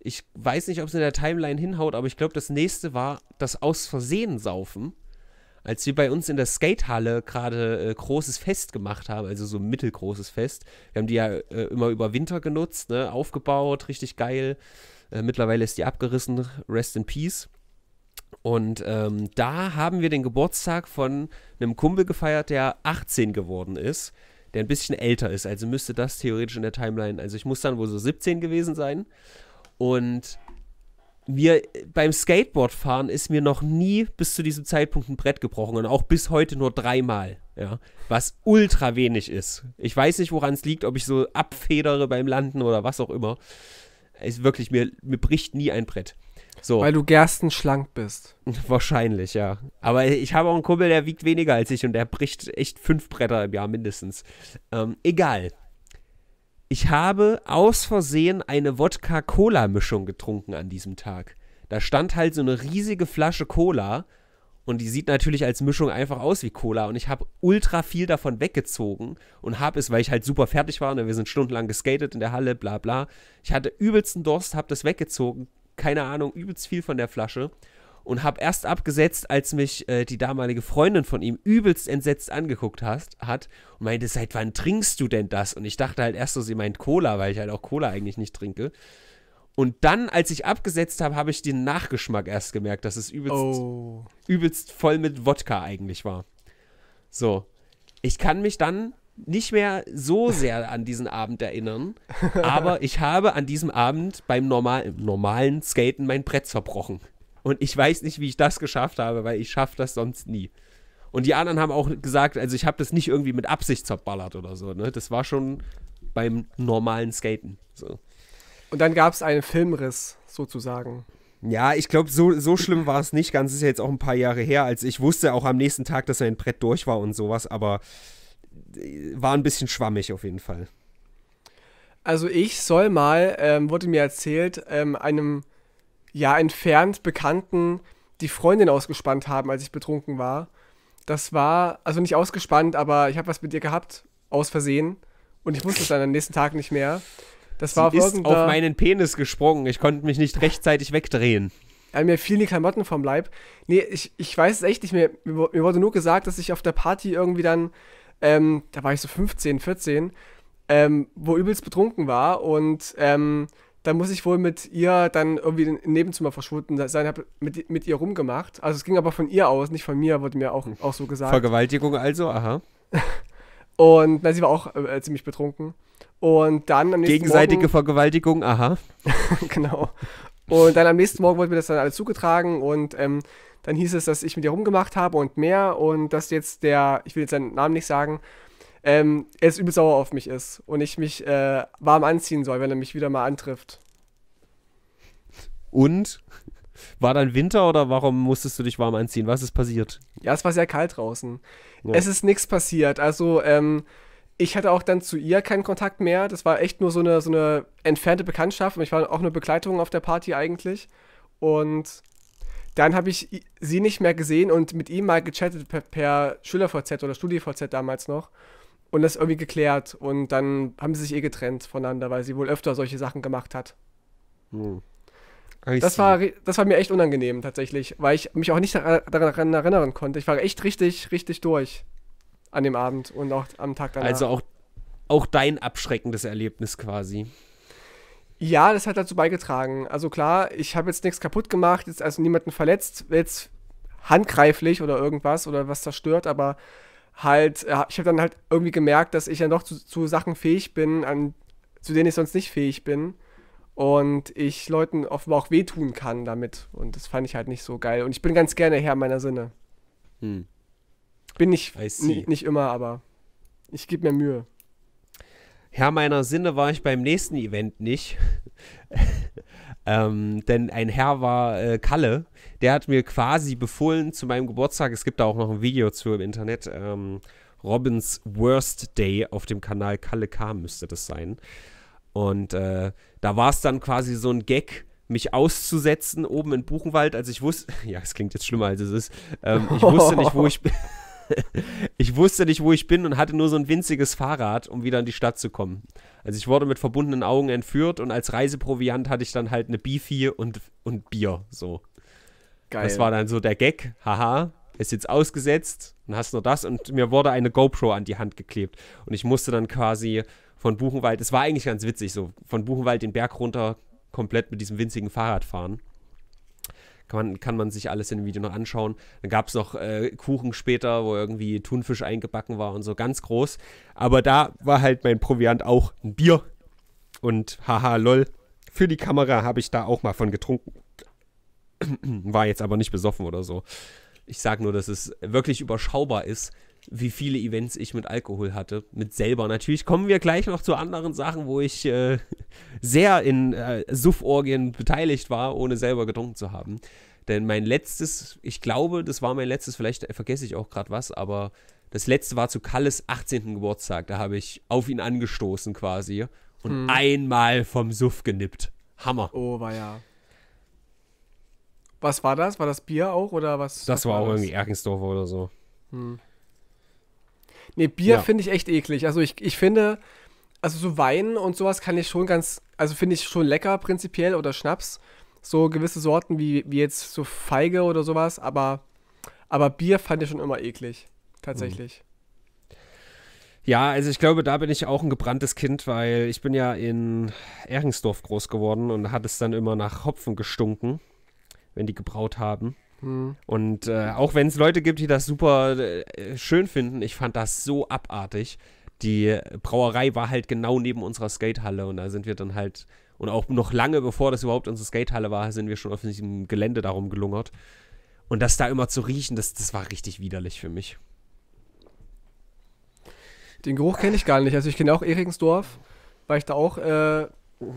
Ich weiß nicht, ob es in der Timeline hinhaut, aber ich glaube, das nächste war das Aus Versehen saufen. Als wir bei uns in der Skatehalle gerade großes Fest gemacht haben, also so ein mittelgroßes Fest. Wir haben die ja immer über Winter genutzt, ne? Aufgebaut, richtig geil. Mittlerweile ist die abgerissen, rest in peace. Und da haben wir den Geburtstag von einem Kumpel gefeiert, der 18 geworden ist, der ein bisschen älter ist. Also müsste das theoretisch in der Timeline, also ich muss dann wohl so 17 gewesen sein. Und mir beim Skateboardfahren ist mir noch nie bis zu diesem Zeitpunkt ein Brett gebrochen und auch bis heute nur 3-mal, ja, was ultra wenig ist. Ich weiß nicht, woran es liegt, ob ich so abfedere beim Landen oder was auch immer. Ist wirklich, mir bricht nie ein Brett. So. Weil du gerstenschlank bist. Wahrscheinlich, ja. Aber ich habe auch einen Kumpel, der wiegt weniger als ich und der bricht echt 5 Bretter im Jahr mindestens. Egal. Ich habe aus Versehen eine Wodka-Cola-Mischung getrunken an diesem Tag. Da stand halt so eine riesige Flasche Cola und die sieht natürlich als Mischung einfach aus wie Cola und ich habe ultra viel davon weggezogen und habe es, weil ich halt super fertig war, ne, wir sind stundenlang geskatet in der Halle, bla bla. Ich hatte übelsten Durst, habe das weggezogen, keine Ahnung, übelst viel von der Flasche und habe erst abgesetzt, als mich die damalige Freundin von ihm übelst entsetzt angeguckt hat. Und meinte, seit wann trinkst du denn das? Und ich dachte halt erst so, sie meint Cola, weil ich halt auch Cola eigentlich nicht trinke. Und dann, als ich abgesetzt habe, habe ich den Nachgeschmack erst gemerkt, dass es übelst voll mit Wodka eigentlich war. So. Ich kann mich dann nicht mehr so sehr an diesen Abend erinnern, aber ich habe an diesem Abend beim normalen Skaten mein Brett zerbrochen. Und ich weiß nicht, wie ich das geschafft habe, weil ich schaffe das sonst nie. Und die anderen haben auch gesagt, also ich habe das nicht irgendwie mit Absicht zerballert oder so, ne? Das war schon beim normalen Skaten. So. Und dann gab es einen Filmriss, sozusagen. Ja, ich glaube, so schlimm war es nicht ganz. Es ist ja jetzt auch ein paar Jahre her, als ich wusste auch am nächsten Tag, dass mein Brett durch war und sowas, aber war ein bisschen schwammig auf jeden Fall. Also ich soll mal, wurde mir erzählt, einem ja entfernt Bekannten die Freundin ausgespannt haben, als ich betrunken war. Das war, also nicht ausgespannt, aber ich habe was mit ihr gehabt, aus Versehen. Und ich wusste es dann am nächsten Tag nicht mehr. Das war ist auf meinen Penis gesprungen. Ich konnte mich nicht rechtzeitig wegdrehen. Ja, mir fielen die Klamotten vom Leib. Nee, ich weiß es echt nicht mehr. Mir wurde nur gesagt, dass ich auf der Party irgendwie dann, da war ich so 15, 14, wo übelst betrunken war. Und da muss ich wohl mit ihr dann irgendwie im Nebenzimmer verschwunden sein, habe mit ihr rumgemacht. Also es ging aber von ihr aus, nicht von mir, wurde mir auch so gesagt. Vergewaltigung also, aha. Und na, sie war auch ziemlich betrunken. Und dann am nächsten Gegenseitige Morgen, Vergewaltigung, aha. Genau. Und dann am nächsten Morgen wurde mir das dann alles zugetragen und dann hieß es, dass ich mit ihr rumgemacht habe und mehr und dass jetzt der, ich will jetzt seinen Namen nicht sagen, er ist übel sauer auf mich ist und ich mich warm anziehen soll, wenn er mich wieder mal antrifft. Und? War dann Winter oder warum musstest du dich warm anziehen? Was ist passiert? Ja, es war sehr kalt draußen. Ja. Es ist nichts passiert. Also, ich hatte auch dann zu ihr keinen Kontakt mehr. Das war echt nur so eine entfernte Bekanntschaft. Ich war auch nur Begleitung auf der Party eigentlich. Und dann habe ich sie nicht mehr gesehen und mit ihm mal gechattet per SchülerVZ oder StudiVZ damals noch. Und das irgendwie geklärt. Und dann haben sie sich eh getrennt voneinander, weil sie wohl öfter solche Sachen gemacht hat. Hm. Das war mir echt unangenehm tatsächlich, weil ich mich auch nicht daran erinnern konnte. Ich war echt richtig, richtig durch an dem Abend und auch am Tag danach. Also auch dein abschreckendes Erlebnis quasi. Ja, das hat dazu beigetragen. Also klar, ich habe jetzt nichts kaputt gemacht, jetzt also niemanden verletzt, jetzt handgreiflich oder irgendwas oder was zerstört, aber halt, ich habe dann halt irgendwie gemerkt, dass ich ja doch zu Sachen fähig bin, zu denen ich sonst nicht fähig bin. Und ich Leuten offenbar auch wehtun kann damit. Und das fand ich halt nicht so geil. Und ich bin ganz gerne Herr meiner Sinne. Hm. Bin ich nicht immer, aber ich gebe mir Mühe. Herr meiner Sinne war ich beim nächsten Event nicht. Denn ein Herr war Kalle. Der hat mir quasi befohlen zu meinem Geburtstag, es gibt da auch noch ein Video zu im Internet, Robins Worst Day auf dem Kanal Kalle K müsste das sein. Und da war es dann quasi so ein Gag, mich auszusetzen oben in Buchenwald. Also ich wusste, ja, es klingt jetzt schlimmer als es ist. Ich wusste nicht, wo ich bin. Ich wusste nicht, wo ich bin und hatte nur so ein winziges Fahrrad, um wieder in die Stadt zu kommen. Also ich wurde mit verbundenen Augen entführt und als Reiseproviant hatte ich dann halt eine Beefy und Bier. So. Geil. Das war dann so der Gag. Haha. Ist jetzt ausgesetzt und hast nur das. Und mir wurde eine GoPro an die Hand geklebt. Und ich musste dann quasi von Buchenwald, es war eigentlich ganz witzig, so von Buchenwald den Berg runter komplett mit diesem winzigen Fahrrad fahren. Kann man sich alles in dem Video noch anschauen. Dann gab es noch Kuchen später, wo irgendwie Thunfisch eingebacken war und so, ganz groß. Aber da war halt mein Proviant auch ein Bier. Und haha, lol, für die Kamera habe ich da auch mal von getrunken. War jetzt aber nicht besoffen oder so. Ich sage nur, dass es wirklich überschaubar ist, wie viele Events ich mit Alkohol hatte, mit selber. Natürlich kommen wir gleich noch zu anderen Sachen, wo ich sehr in Sufforgien beteiligt war, ohne selber getrunken zu haben. Denn mein letztes, ich glaube, das war mein letztes, vielleicht vergesse ich auch gerade was, aber das letzte war zu Kalles 18. Geburtstag. Da habe ich auf ihn angestoßen quasi und einmal vom Suff genippt. Hammer. Oh, war ja. Was war das? War das Bier auch oder was? Das war auch irgendwie Eringsdorf oder so. Hm. Nee, Bier finde ich echt eklig. Also ich finde, also so Wein und sowas kann ich schon ganz, also finde ich schon lecker prinzipiell oder Schnaps. So gewisse Sorten wie jetzt so Feige oder sowas, aber Bier fand ich schon immer eklig. Tatsächlich. Hm. Ja, also ich glaube, da bin ich auch ein gebranntes Kind, weil ich bin ja in Eringsdorf groß geworden und hat es dann immer nach Hopfen gestunken, wenn die gebraut haben. Hm. Und auch wenn es Leute gibt, die das super schön finden, ich fand das so abartig. die Brauerei war halt genau neben unserer Skatehalle und da sind wir dann halt, und auch noch lange bevor das überhaupt unsere Skatehalle war, sind wir schon auf diesem Gelände darum gelungert. Und das da immer zu riechen, das war richtig widerlich für mich. Den Geruch kenne ich gar nicht. Also ich kenne auch Eringsdorf, weil ich da auch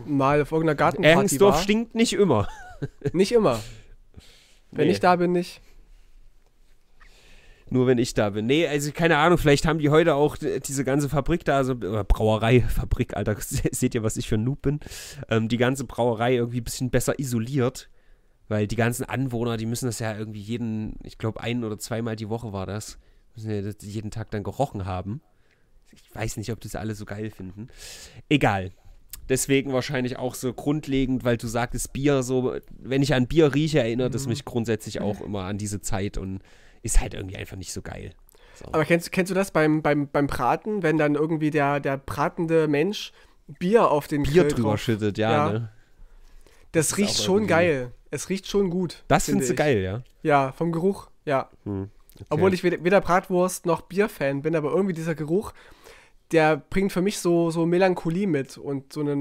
mal auf irgendeiner Gartenparty war. Eringsdorf stinkt nicht immer. Nicht immer. Wenn ich da bin, nicht. Nur wenn ich da bin. Nee, also keine Ahnung, vielleicht haben die heute auch diese ganze Fabrik da, also Brauerei, Fabrik, Alter, seht ihr, was ich für ein Noob bin? Die ganze Brauerei irgendwie ein bisschen besser isoliert, weil die ganzen Anwohner, die müssen das ja irgendwie jeden, ich glaube, ein- oder zweimal die Woche war das, müssen ja das jeden Tag dann gerochen haben. Ich weiß nicht, ob das alle so geil finden. Egal. Deswegen wahrscheinlich auch so grundlegend, weil du sagtest Bier so, wenn ich an Bier rieche, erinnert es mich grundsätzlich auch immer an diese Zeit und ist halt irgendwie einfach nicht so geil. So. Aber kennst du das beim Braten, wenn dann irgendwie der bratende Mensch Bier auf den Bier Grill drüber schüttet, ja. Ne? Das riecht schon geil. Es riecht schon gut. Das findest du geil, ja? Ja, vom Geruch, ja. Hm, okay. Obwohl ich weder Bratwurst noch Bierfan bin, aber irgendwie dieser Geruch, der bringt für mich so Melancholie mit und so eine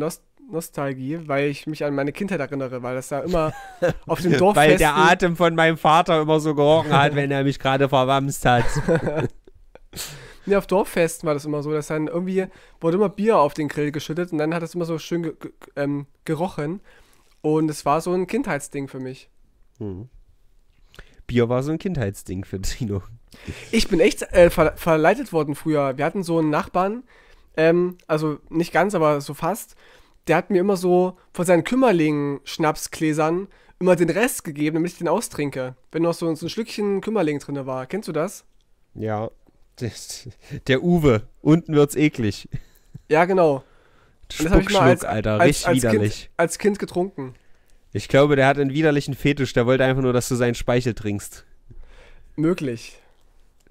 Nostalgie, weil ich mich an meine Kindheit erinnere, weil das da immer auf dem Dorf weil der Atem von meinem Vater immer so gerochen hat, wenn er mich gerade verwamst hat. Nee, auf Dorffesten war das immer so, dass dann irgendwie wurde immer Bier auf den Grill geschüttet und dann hat es immer so schön gerochen und es war so ein Kindheitsding für mich. Hm. Bier war so ein Kindheitsding für Tino. Ich bin echt verleitet worden früher. Wir hatten so einen Nachbarn, also nicht ganz, aber so fast. Der hat mir immer so von seinen Kümmerling-Schnapsgläsern immer den Rest gegeben, damit ich den austrinke. Wenn noch so ein Schlückchen Kümmerling drin war. Kennst du das? Ja. Der Uwe. Unten wird's eklig. Ja, genau. Spuckschluck, Alter. Richtig widerlich. Als Kind getrunken. Ich glaube, der hat einen widerlichen Fetisch. Der wollte einfach nur, dass du seinen Speichel trinkst. Möglich.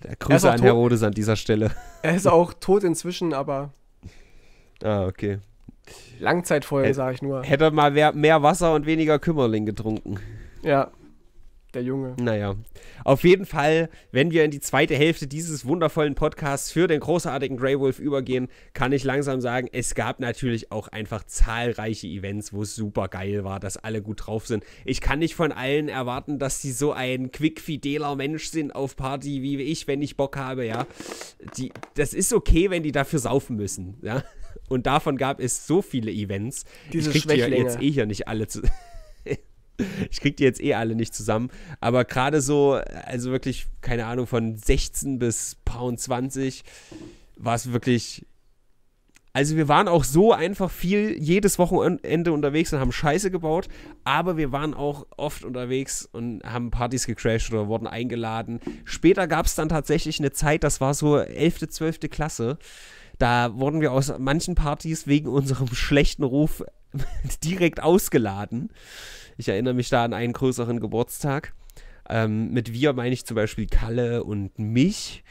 Der Grüße an Herodes an dieser Stelle. Er ist auch tot inzwischen, aber... Ah, okay. Langzeitfeuer, sage ich nur. Hätte mal mehr Wasser und weniger Kümmerling getrunken. Ja, der Junge. Naja, auf jeden Fall, wenn wir in die zweite Hälfte dieses wundervollen Podcasts für den großartigen Greywolf übergehen, kann ich langsam sagen, es gab natürlich auch einfach zahlreiche Events, wo es super geil war, dass alle gut drauf sind. Ich kann nicht von allen erwarten, dass sie so ein quickfideler Mensch sind auf Party wie ich, wenn ich Bock habe, ja. Das ist okay, wenn die dafür saufen müssen, ja. Und davon gab es so viele Events. Ich krieg die ja jetzt hier nicht alle zusammen. Ich krieg die jetzt alle nicht zusammen. Aber gerade so, also wirklich, keine Ahnung, von 16 bis 20 war es wirklich. Also wir waren auch so einfach viel jedes Wochenende unterwegs und haben Scheiße gebaut, aber wir waren auch oft unterwegs und haben Partys gecrashed oder wurden eingeladen. Später gab es dann tatsächlich eine Zeit, das war so 11., 12. Klasse. Da wurden wir aus manchen Partys wegen unserem schlechten Ruf direkt ausgeladen. Ich erinnere mich da an einen größeren Geburtstag. Mit wir meine ich zum Beispiel Kalle und mich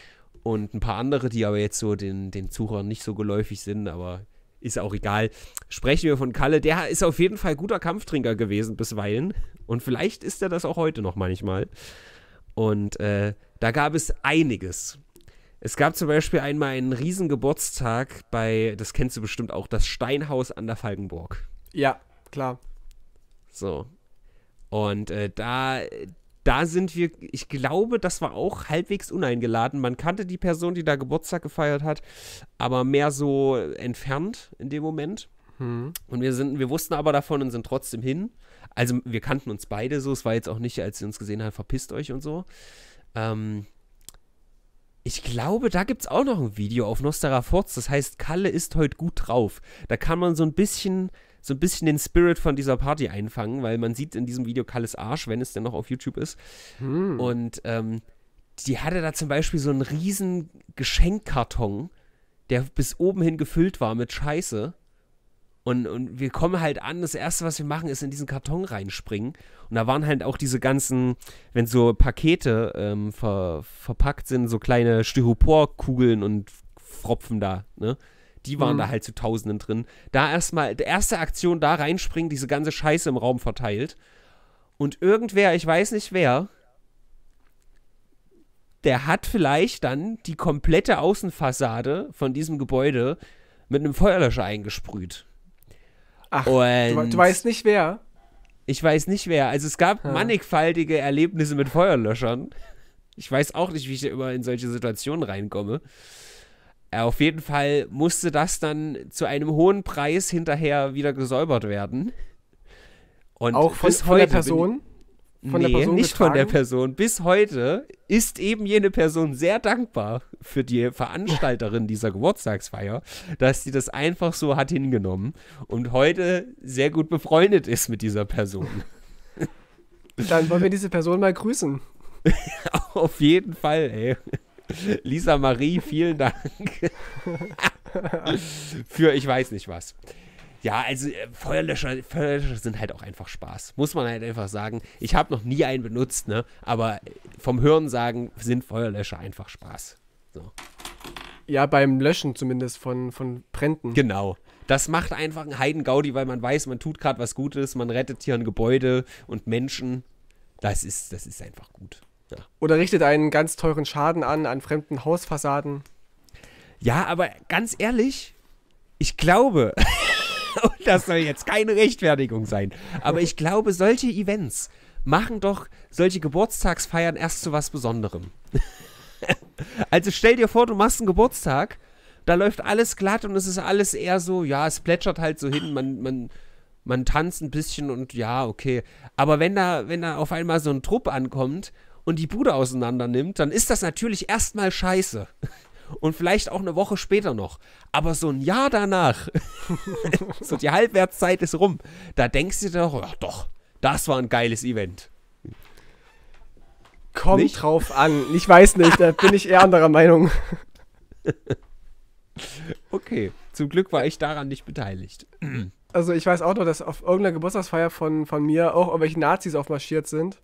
und ein paar andere, die aber jetzt so den Zuhörern nicht so geläufig sind, aber ist auch egal. Sprechen wir von Kalle. Der ist auf jeden Fall guter Kampftrinker gewesen bisweilen und vielleicht ist er das auch heute noch manchmal. Und da gab es einiges. Es gab zum Beispiel einmal einen riesen Geburtstag bei, das kennst du bestimmt auch, das Steinhaus an der Falkenburg. Ja, klar. So. Und da sind wir, ich glaube, das war auch halbwegs uneingeladen. Man kannte die Person, die da Geburtstag gefeiert hat, aber mehr so entfernt in dem Moment. Hm. Und wir wussten aber davon und sind trotzdem hin. Also wir kannten uns beide so. Es war jetzt auch nicht, als sie uns gesehen haben, verpisst euch und so. Ich glaube, da gibt es auch noch ein Video auf Nostra Forts, das heißt, Kalle ist heute gut drauf. Da kann man so ein bisschen den Spirit von dieser Party einfangen, weil man sieht in diesem Video Kalles Arsch, wenn es denn noch auf YouTube ist. Hm. Und die hatte da zum Beispiel so einen riesen Geschenkkarton, der bis oben hin gefüllt war mit Scheiße. Und wir kommen halt an, das Erste, was wir machen, ist in diesen Karton reinspringen. Und da waren halt auch diese ganzen, wenn so Pakete verpackt sind, so kleine Styroporkugeln und Fropfen da, ne? Die waren da halt zu Tausenden drin. Da erstmal, die erste Aktion, da reinspringen, diese ganze Scheiße im Raum verteilt. Und irgendwer, ich weiß nicht wer, der hat vielleicht dann die komplette Außenfassade von diesem Gebäude mit einem Feuerlöscher eingesprüht. Ach, du weißt nicht wer? Ich weiß nicht wer. Also es gab mannigfaltige Erlebnisse mit Feuerlöschern. Ich weiß auch nicht, wie ich da immer in solche Situationen reinkomme. Auf jeden Fall musste das dann zu einem hohen Preis hinterher wieder gesäubert werden. Und auch von der Person? Nicht von der Person. Bis heute ist eben jene Person sehr dankbar für die Veranstalterin dieser Geburtstagsfeier, dass sie das einfach so hat hingenommen und heute sehr gut befreundet ist mit dieser Person. Dann wollen wir diese Person mal grüßen. Auf jeden Fall, ey. Lisa Marie, vielen Dank für ich weiß nicht was. Ja, also Feuerlöscher sind halt auch einfach Spaß. Muss man halt einfach sagen. Ich habe noch nie einen benutzt, ne? Aber vom Hörensagen sind Feuerlöscher einfach Spaß. So. Ja, beim Löschen zumindest von Bränden. Genau. Das macht einfach einen Heidengaudi, weil man weiß, man tut gerade was Gutes, man rettet hier ein Gebäude und Menschen. Das ist einfach gut. Ja. Oder richtet einen ganz teuren Schaden an fremden Hausfassaden. Ja, aber ganz ehrlich, ich glaube... Und das soll jetzt keine Rechtfertigung sein. Aber ich glaube, solche Events machen doch solche Geburtstagsfeiern erst zu was Besonderem. Also stell dir vor, du machst einen Geburtstag, da läuft alles glatt und es ist alles eher so, ja, es plätschert halt so hin, man tanzt ein bisschen und ja, okay. Aber wenn da auf einmal so ein Trupp ankommt und die Bude auseinander nimmt, dann ist das natürlich erstmal scheiße. Und vielleicht auch eine Woche später noch. Aber so ein Jahr danach, so die Halbwertszeit ist rum, da denkst du dir doch, das war ein geiles Event. Kommt drauf an. Ich weiß nicht, da bin ich eher anderer Meinung. Okay, zum Glück war ich daran nicht beteiligt. Also ich weiß auch noch, dass auf irgendeiner Geburtstagsfeier von mir auch irgendwelche Nazis aufmarschiert sind.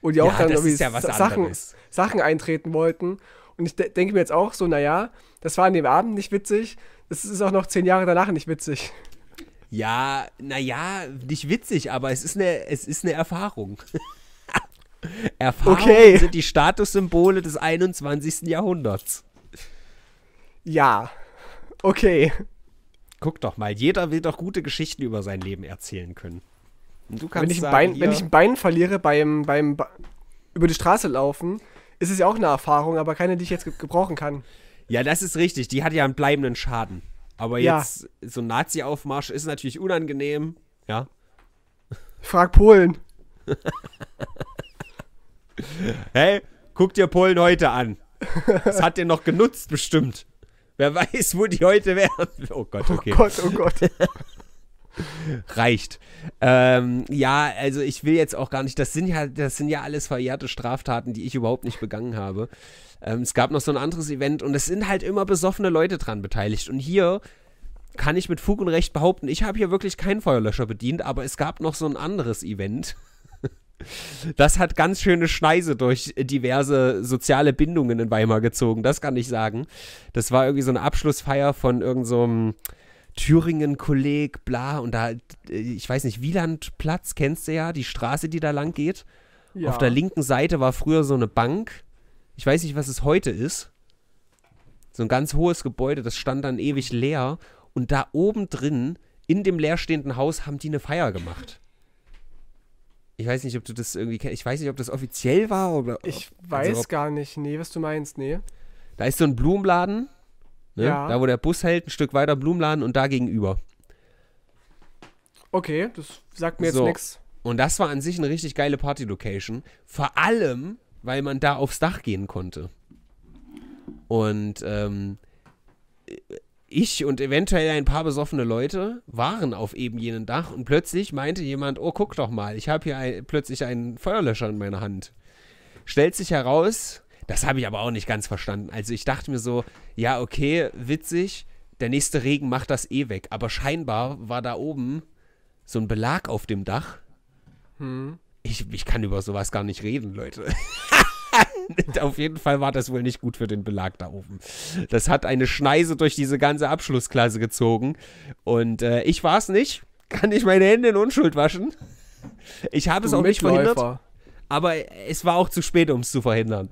Und die auch dann irgendwie ja Sachen eintreten wollten. Und ich denke mir jetzt auch so, naja, das war an dem Abend nicht witzig, das ist auch noch 10 Jahre danach nicht witzig. Ja, naja, nicht witzig, aber es ist eine Erfahrung. Erfahrung sind die Statussymbole des 21. Jahrhunderts. Ja, okay. Guck doch mal, jeder will doch gute Geschichten über sein Leben erzählen können. Und du kannst wenn ich ein Bein verliere beim über die Straße laufen, ist es ja auch eine Erfahrung, aber keine, die ich jetzt gebrauchen kann. Ja, das ist richtig. Die hat ja einen bleibenden Schaden. Aber jetzt, so ein Nazi-Aufmarsch ist natürlich unangenehm. Ja. Frag Polen. Hey, guck dir Polen heute an. Das hat den noch genutzt, bestimmt. Wer weiß, wo die heute wären. Oh Gott, okay. Oh Gott, oh Gott. Reicht. Ja, also ich will jetzt auch gar nicht, das sind ja alles verjährte Straftaten, die ich überhaupt nicht begangen habe. Es gab noch so ein anderes Event und es sind halt immer besoffene Leute dran beteiligt. Und hier kann ich mit Fug und Recht behaupten, ich habe hier wirklich keinen Feuerlöscher bedient, aber es gab noch so ein anderes Event. Das hat ganz schöne Schneise durch diverse soziale Bindungen in Weimar gezogen, das kann ich sagen. Das war irgendwie so eine Abschlussfeier von irgend so einem Thüringen-Kolleg, bla, und da, ich weiß nicht, Wielandplatz, kennst du ja, die Straße, die da lang geht. Ja. Auf der linken Seite war früher so eine Bank. Ich weiß nicht, was es heute ist. So ein ganz hohes Gebäude, das stand dann ewig leer. Und da oben drin, in dem leerstehenden Haus, haben die eine Feier gemacht. Ich weiß nicht, ob du das irgendwie kennst. Ich weiß nicht, ob das offiziell war oder. Ich weiß gar nicht, nee, was du meinst, nee. Da ist so ein Blumenladen. Ne? Ja. Da, wo der Bus hält, ein Stück weiter Blumenladen und da gegenüber. Okay, das sagt mir jetzt nichts. Und das war an sich eine richtig geile Party-Location. Vor allem, weil man da aufs Dach gehen konnte. Und ich und eventuell ein paar besoffene Leute waren auf eben jenem Dach und plötzlich meinte jemand, oh, guck doch mal, ich habe hier plötzlich einen Feuerlöscher in meiner Hand. Stellt sich heraus... Das habe ich aber auch nicht ganz verstanden. Also ich dachte mir so, ja, okay, witzig, der nächste Regen macht das eh weg. Aber scheinbar war da oben so ein Belag auf dem Dach. Ich kann über sowas gar nicht reden, Leute. Auf jeden Fall war das wohl nicht gut für den Belag da oben. Das hat eine Schneise durch diese ganze Abschlussklasse gezogen. Und ich war es nicht. Kann ich meine Hände in Unschuld waschen? Ich habe es auch nicht verhindert. Aber es war auch zu spät, um es zu verhindern.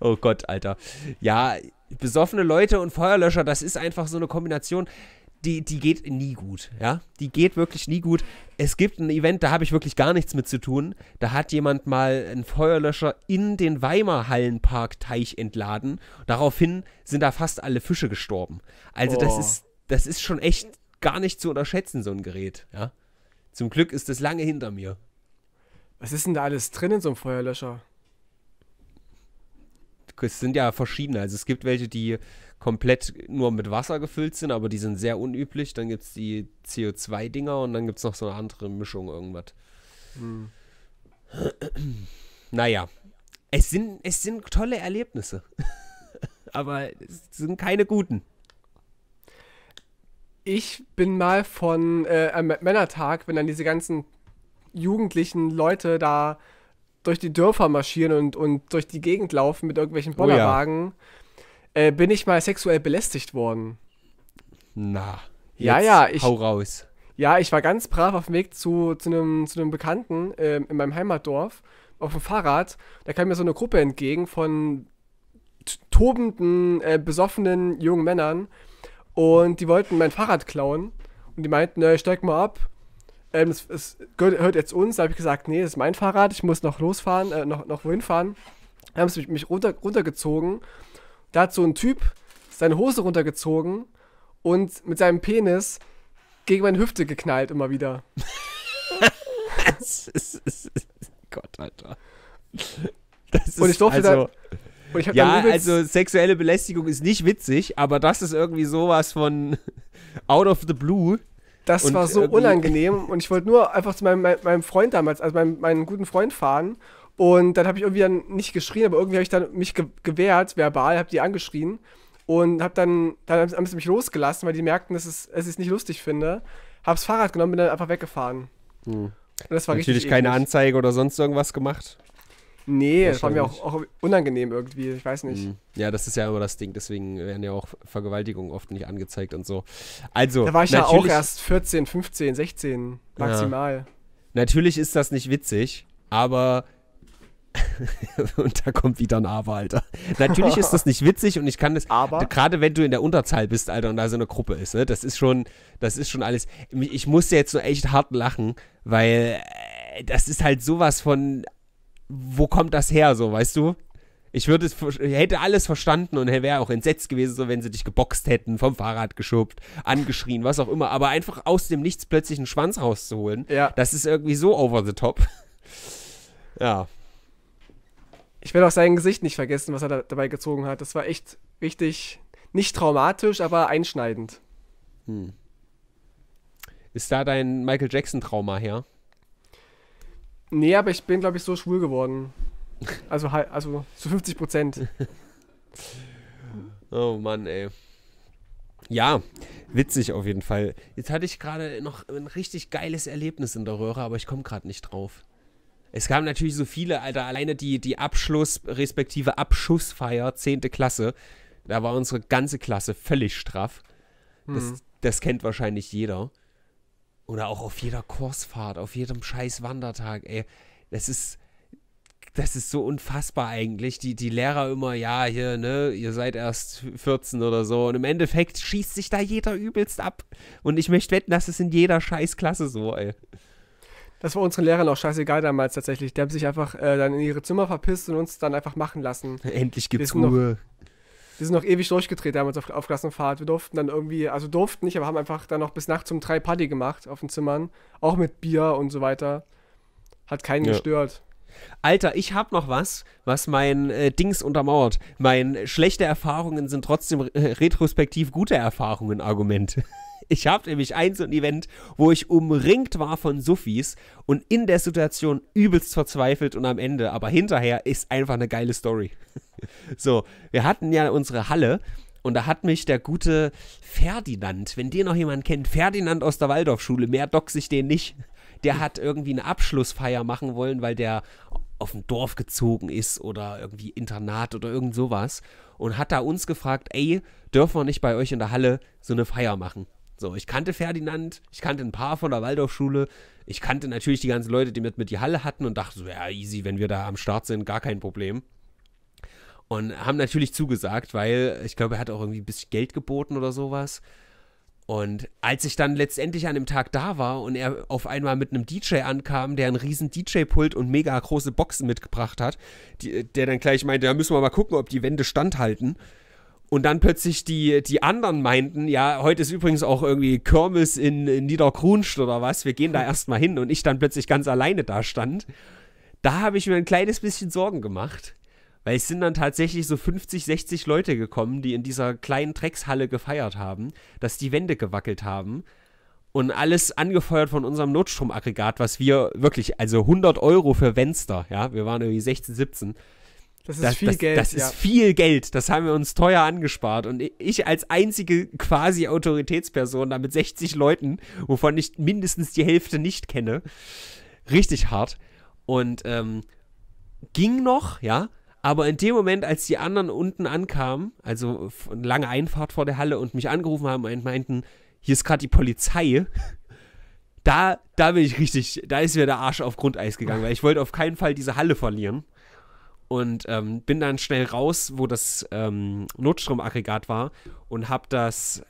Oh Gott, Alter. Ja, besoffene Leute und Feuerlöscher, das ist einfach so eine Kombination, die geht nie gut, ja. Die geht wirklich nie gut. Es gibt ein Event, da habe ich wirklich gar nichts mit zu tun. Da hat jemand mal einen Feuerlöscher in den Weimar Hallenparkteich entladen. Daraufhin sind da fast alle Fische gestorben. Also das ist schon echt gar nicht zu unterschätzen, so ein Gerät, ja. Zum Glück ist das lange hinter mir. Was ist denn da alles drin in so einem Feuerlöscher? Es sind ja verschiedene. Also es gibt welche, die komplett nur mit Wasser gefüllt sind, aber die sind sehr unüblich. Dann gibt es die CO2-Dinger und dann gibt es noch so eine andere Mischung, irgendwas. Hm. Naja, es sind tolle Erlebnisse. Aber es sind keine guten. Ich bin mal von am Männertag, wenn dann diese ganzen jugendlichen Leute da durch die Dörfer marschieren und durch die Gegend laufen mit irgendwelchen Bollerwagen, bin ich mal sexuell belästigt worden. Na, jetzt hau raus. Ja, ich war ganz brav auf dem Weg zu einem Bekannten in meinem Heimatdorf auf dem Fahrrad. Da kam mir so eine Gruppe entgegen von tobenden, besoffenen jungen Männern und die wollten mein Fahrrad klauen und die meinten, steig mal ab. Es gehört jetzt uns. Da habe ich gesagt, nee, das ist mein Fahrrad, ich muss noch losfahren, noch wohin fahren. Da haben sie mich runtergezogen. Da hat so ein Typ seine Hose runtergezogen und mit seinem Penis gegen meine Hüfte geknallt immer wieder. Gott, Alter. Also sexuelle Belästigung ist nicht witzig, aber das ist irgendwie sowas von out of the blue. Das war so unangenehm und ich wollte nur einfach zu meinem Freund damals, also meinem guten Freund fahren und dann habe ich irgendwie dann nicht geschrien, aber irgendwie habe ich dann mich gewehrt, verbal, habe die angeschrien und habe dann haben sie mich losgelassen, weil die merkten, dass ich es nicht lustig finde, habe das Fahrrad genommen und bin dann einfach weggefahren. Hm. Und das war natürlich keine Anzeige oder sonst irgendwas gemacht? Nee, das war mir auch unangenehm irgendwie, ich weiß nicht. Ja, das ist ja immer das Ding, deswegen werden ja auch Vergewaltigungen oft nicht angezeigt und so. Also, da war ich ja auch erst 14, 15, 16 maximal. Ja. Natürlich ist das nicht witzig, aber und da kommt wieder ein Aber, Alter. Natürlich ist das nicht witzig und ich kann das, gerade wenn du in der Unterzahl bist, Alter, und da so eine Gruppe ist, ne, das ist schon alles. Ich musste jetzt so echt hart lachen, weil das ist halt sowas von, wo kommt das her, so, weißt du? Ich hätte alles verstanden und wäre auch entsetzt gewesen, so, wenn sie dich geboxt hätten, vom Fahrrad geschubst, angeschrien, was auch immer. Aber einfach aus dem Nichts plötzlich einen Schwanz rauszuholen, ja, das ist irgendwie so over the top. Ja. Ich werde auch sein Gesicht nicht vergessen, was er dabei gezogen hat. Das war echt richtig, nicht traumatisch, aber einschneidend. Hm. Ist da dein Michael Jackson-Trauma her? Nee, aber ich bin, glaube ich, so schwul geworden. Also zu 50%. Oh Mann, ey. Ja, witzig auf jeden Fall. Jetzt hatte ich gerade noch ein richtig geiles Erlebnis in der Röhre, aber ich komme gerade nicht drauf. Es kamen natürlich so viele, Alter, alleine die Abschluss, respektive Abschussfeier, 10. Klasse. Da war unsere ganze Klasse völlig straff. Das kennt wahrscheinlich jeder. Oder auch auf jeder Kursfahrt, auf jedem scheiß Wandertag, ey. Das ist so unfassbar eigentlich. Die Lehrer immer, ja, hier, ne, ihr seid erst 14 oder so. Und im Endeffekt schießt sich da jeder übelst ab. Und ich möchte wetten, das ist in jeder scheiß Klasse so, ey. Das war unseren Lehrern auch scheißegal damals tatsächlich. Die haben sich einfach dann in ihre Zimmer verpisst und uns dann einfach machen lassen. Endlich gibt's Ruhe. Wir sind noch ewig durchgedreht damals auf Klassenfahrt. Wir durften dann irgendwie, also durften nicht, aber haben einfach dann noch bis nachts um 3 Party gemacht auf den Zimmern. Auch mit Bier und so weiter. Hat keinen gestört. Alter, ich hab noch was mein Dings untermauert. Mein schlechte Erfahrungen sind trotzdem retrospektiv gute Erfahrungen Argument. Ich hab nämlich so ein Event, wo ich umringt war von Suffis und in der Situation übelst verzweifelt und am Ende, aber hinterher ist einfach eine geile Story. So, wir hatten ja unsere Halle und da hat mich der gute Ferdinand, wenn den noch jemand kennt, Ferdinand aus der Waldorfschule, mehr dox ich den nicht, der hat irgendwie eine Abschlussfeier machen wollen, weil der auf dem Dorf gezogen ist oder irgendwie Internat oder irgend sowas und hat da uns gefragt, ey, dürfen wir nicht bei euch in der Halle so eine Feier machen? So, ich kannte Ferdinand, ich kannte ein paar von der Waldorfschule, ich kannte natürlich die ganzen Leute, die mit die Halle hatten und dachte so, ja, easy, wenn wir da am Start sind, gar kein Problem. Und haben natürlich zugesagt, weil ich glaube, er hat auch irgendwie ein bisschen Geld geboten oder sowas. Und als ich dann letztendlich an dem Tag da war und er auf einmal mit einem DJ ankam, der einen riesen DJ-Pult und mega große Boxen mitgebracht hat, der dann gleich meinte, da müssen wir mal gucken, ob die Wände standhalten. Und dann plötzlich die anderen meinten, ja, heute ist übrigens auch irgendwie Kirmes in Niedergrunst oder was, wir gehen da erstmal hin. Und ich dann plötzlich ganz alleine da stand. Da habe ich mir ein kleines bisschen Sorgen gemacht. Weil es sind dann tatsächlich so 50, 60 Leute gekommen, die in dieser kleinen Dreckshalle gefeiert haben, dass die Wände gewackelt haben und alles angefeuert von unserem Notstromaggregat, was wir wirklich, also 100 Euro für Fenster, ja, wir waren irgendwie 16, 17. Das ist viel Geld. Das ist viel Geld, das haben wir uns teuer angespart und ich als einzige quasi Autoritätsperson da mit 60 Leuten, wovon ich mindestens die Hälfte nicht kenne, richtig hart und ging noch, ja. Aber in dem Moment, als die anderen unten ankamen, also eine lange Einfahrt vor der Halle und mich angerufen haben und meinten, hier ist gerade die Polizei, da bin ich richtig, da ist mir der Arsch auf Grundeis gegangen, weil ich wollte auf keinen Fall diese Halle verlieren. Und bin dann schnell raus, wo das Notstromaggregat war und habe das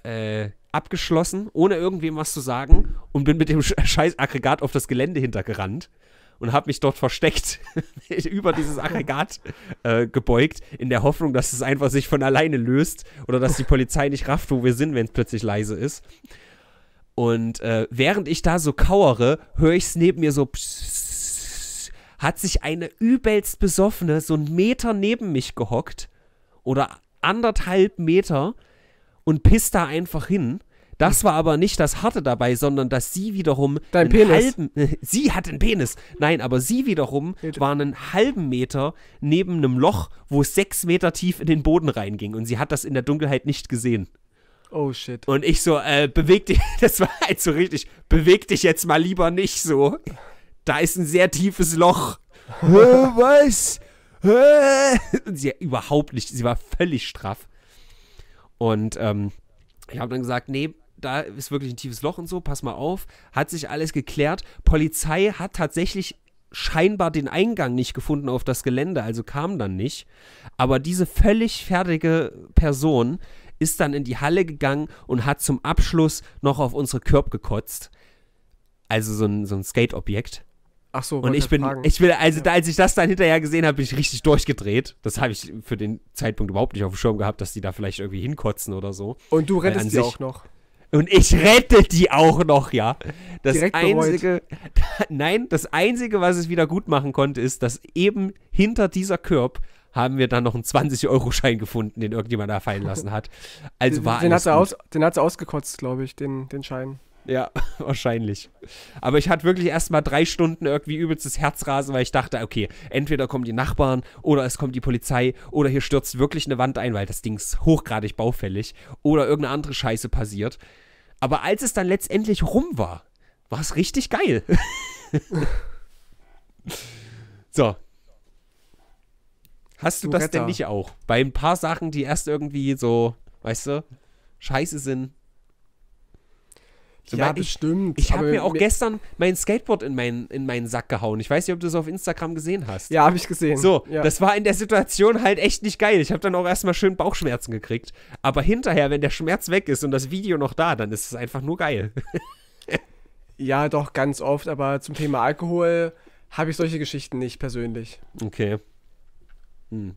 abgeschlossen, ohne irgendwem was zu sagen und bin mit dem scheiß Aggregat auf das Gelände hintergerannt. Und habe mich dort versteckt, über dieses Aggregat gebeugt, in der Hoffnung, dass es einfach sich von alleine löst oder dass die Polizei nicht rafft, wo wir sind, wenn es plötzlich leise ist. Und während ich da so kauere, höre ich es neben mir so, pssst, hat sich eine übelst besoffene so einen Meter neben mich gehockt oder 1,5 Meter und pisst da einfach hin. Das war aber nicht das Harte dabei, sondern dass sie wiederum sie hat einen Penis. Nein, aber sie wiederum war einen halben Meter neben einem Loch, wo es 6 Meter tief in den Boden reinging. Und sie hat das in der Dunkelheit nicht gesehen. Oh shit. Und ich so, beweg dich, das war halt so richtig, beweg dich jetzt mal lieber nicht so. Da ist ein sehr tiefes Loch. Was? Und sie überhaupt nicht, sie war völlig straff. Und ich habe dann gesagt, nee, da ist wirklich ein tiefes Loch und so, pass mal auf. Hat sich alles geklärt. Polizei hat tatsächlich scheinbar den Eingang nicht gefunden auf das Gelände, also kam dann nicht. Aber diese völlig fertige Person ist dann in die Halle gegangen und hat zum Abschluss noch auf unsere Körb gekotzt. Also so ein Skate-Objekt. Ach so, und als ich das dann hinterher gesehen habe, bin ich richtig durchgedreht. Das habe ich für den Zeitpunkt überhaupt nicht auf dem Schirm gehabt, dass die da vielleicht irgendwie hinkotzen oder so. Und du rettest die auch noch. Und ich rette die auch noch, ja. Das Einzige, was es wieder gut machen konnte, ist, dass eben hinter dieser Körb haben wir dann noch einen 20-Euro-Schein gefunden, den irgendjemand da fallen lassen hat. Also den hat sie ausgekotzt, glaube ich, den Schein. Ja, wahrscheinlich. Aber ich hatte wirklich erstmal 3 Stunden irgendwie übelstes Herzrasen, weil ich dachte, okay, entweder kommen die Nachbarn oder es kommt die Polizei oder hier stürzt wirklich eine Wand ein, weil das Ding ist hochgradig baufällig oder irgendeine andere Scheiße passiert. Aber als es dann letztendlich rum war, war es richtig geil. So. Hast du das denn nicht auch? Bei ein paar Sachen, die erst irgendwie so, weißt du, scheiße sind. Ja, bestimmt. Ich habe mir auch gestern mein Skateboard in meinen Sack gehauen. Ich weiß nicht, ob du es auf Instagram gesehen hast. Ja, habe ich gesehen. So, ja. Das war in der Situation halt echt nicht geil. Ich habe dann auch erstmal schön Bauchschmerzen gekriegt. Aber hinterher, wenn der Schmerz weg ist und das Video noch da, dann ist es einfach nur geil. Ja, doch, ganz oft. Aber zum Thema Alkohol habe ich solche Geschichten nicht persönlich. Okay. Hm.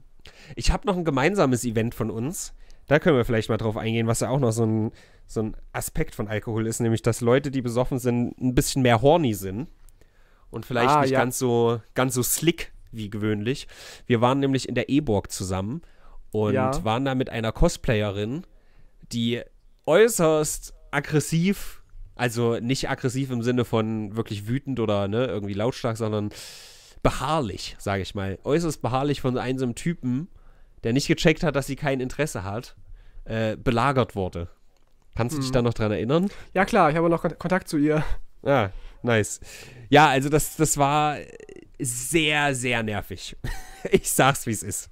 Ich habe noch ein gemeinsames Event von uns. Da können wir vielleicht mal drauf eingehen, was ja auch noch so ein Aspekt von Alkohol ist, nämlich, dass Leute, die besoffen sind, ein bisschen mehr horny sind und vielleicht nicht ganz so slick wie gewöhnlich. Wir waren nämlich in der E-Burg zusammen und waren da mit einer Cosplayerin, die äußerst aggressiv, also nicht aggressiv im Sinne von wirklich wütend oder ne, irgendwie lautstark, sondern beharrlich, sage ich mal, äußerst beharrlich von einem Typen, der nicht gecheckt hat, dass sie kein Interesse hat, belagert wurde. Kannst du dich da noch dran erinnern? Ja, klar, ich habe noch Kontakt zu ihr. Ja, nice. Ja, also das war sehr, sehr nervig. Ich sag's, wie es ist.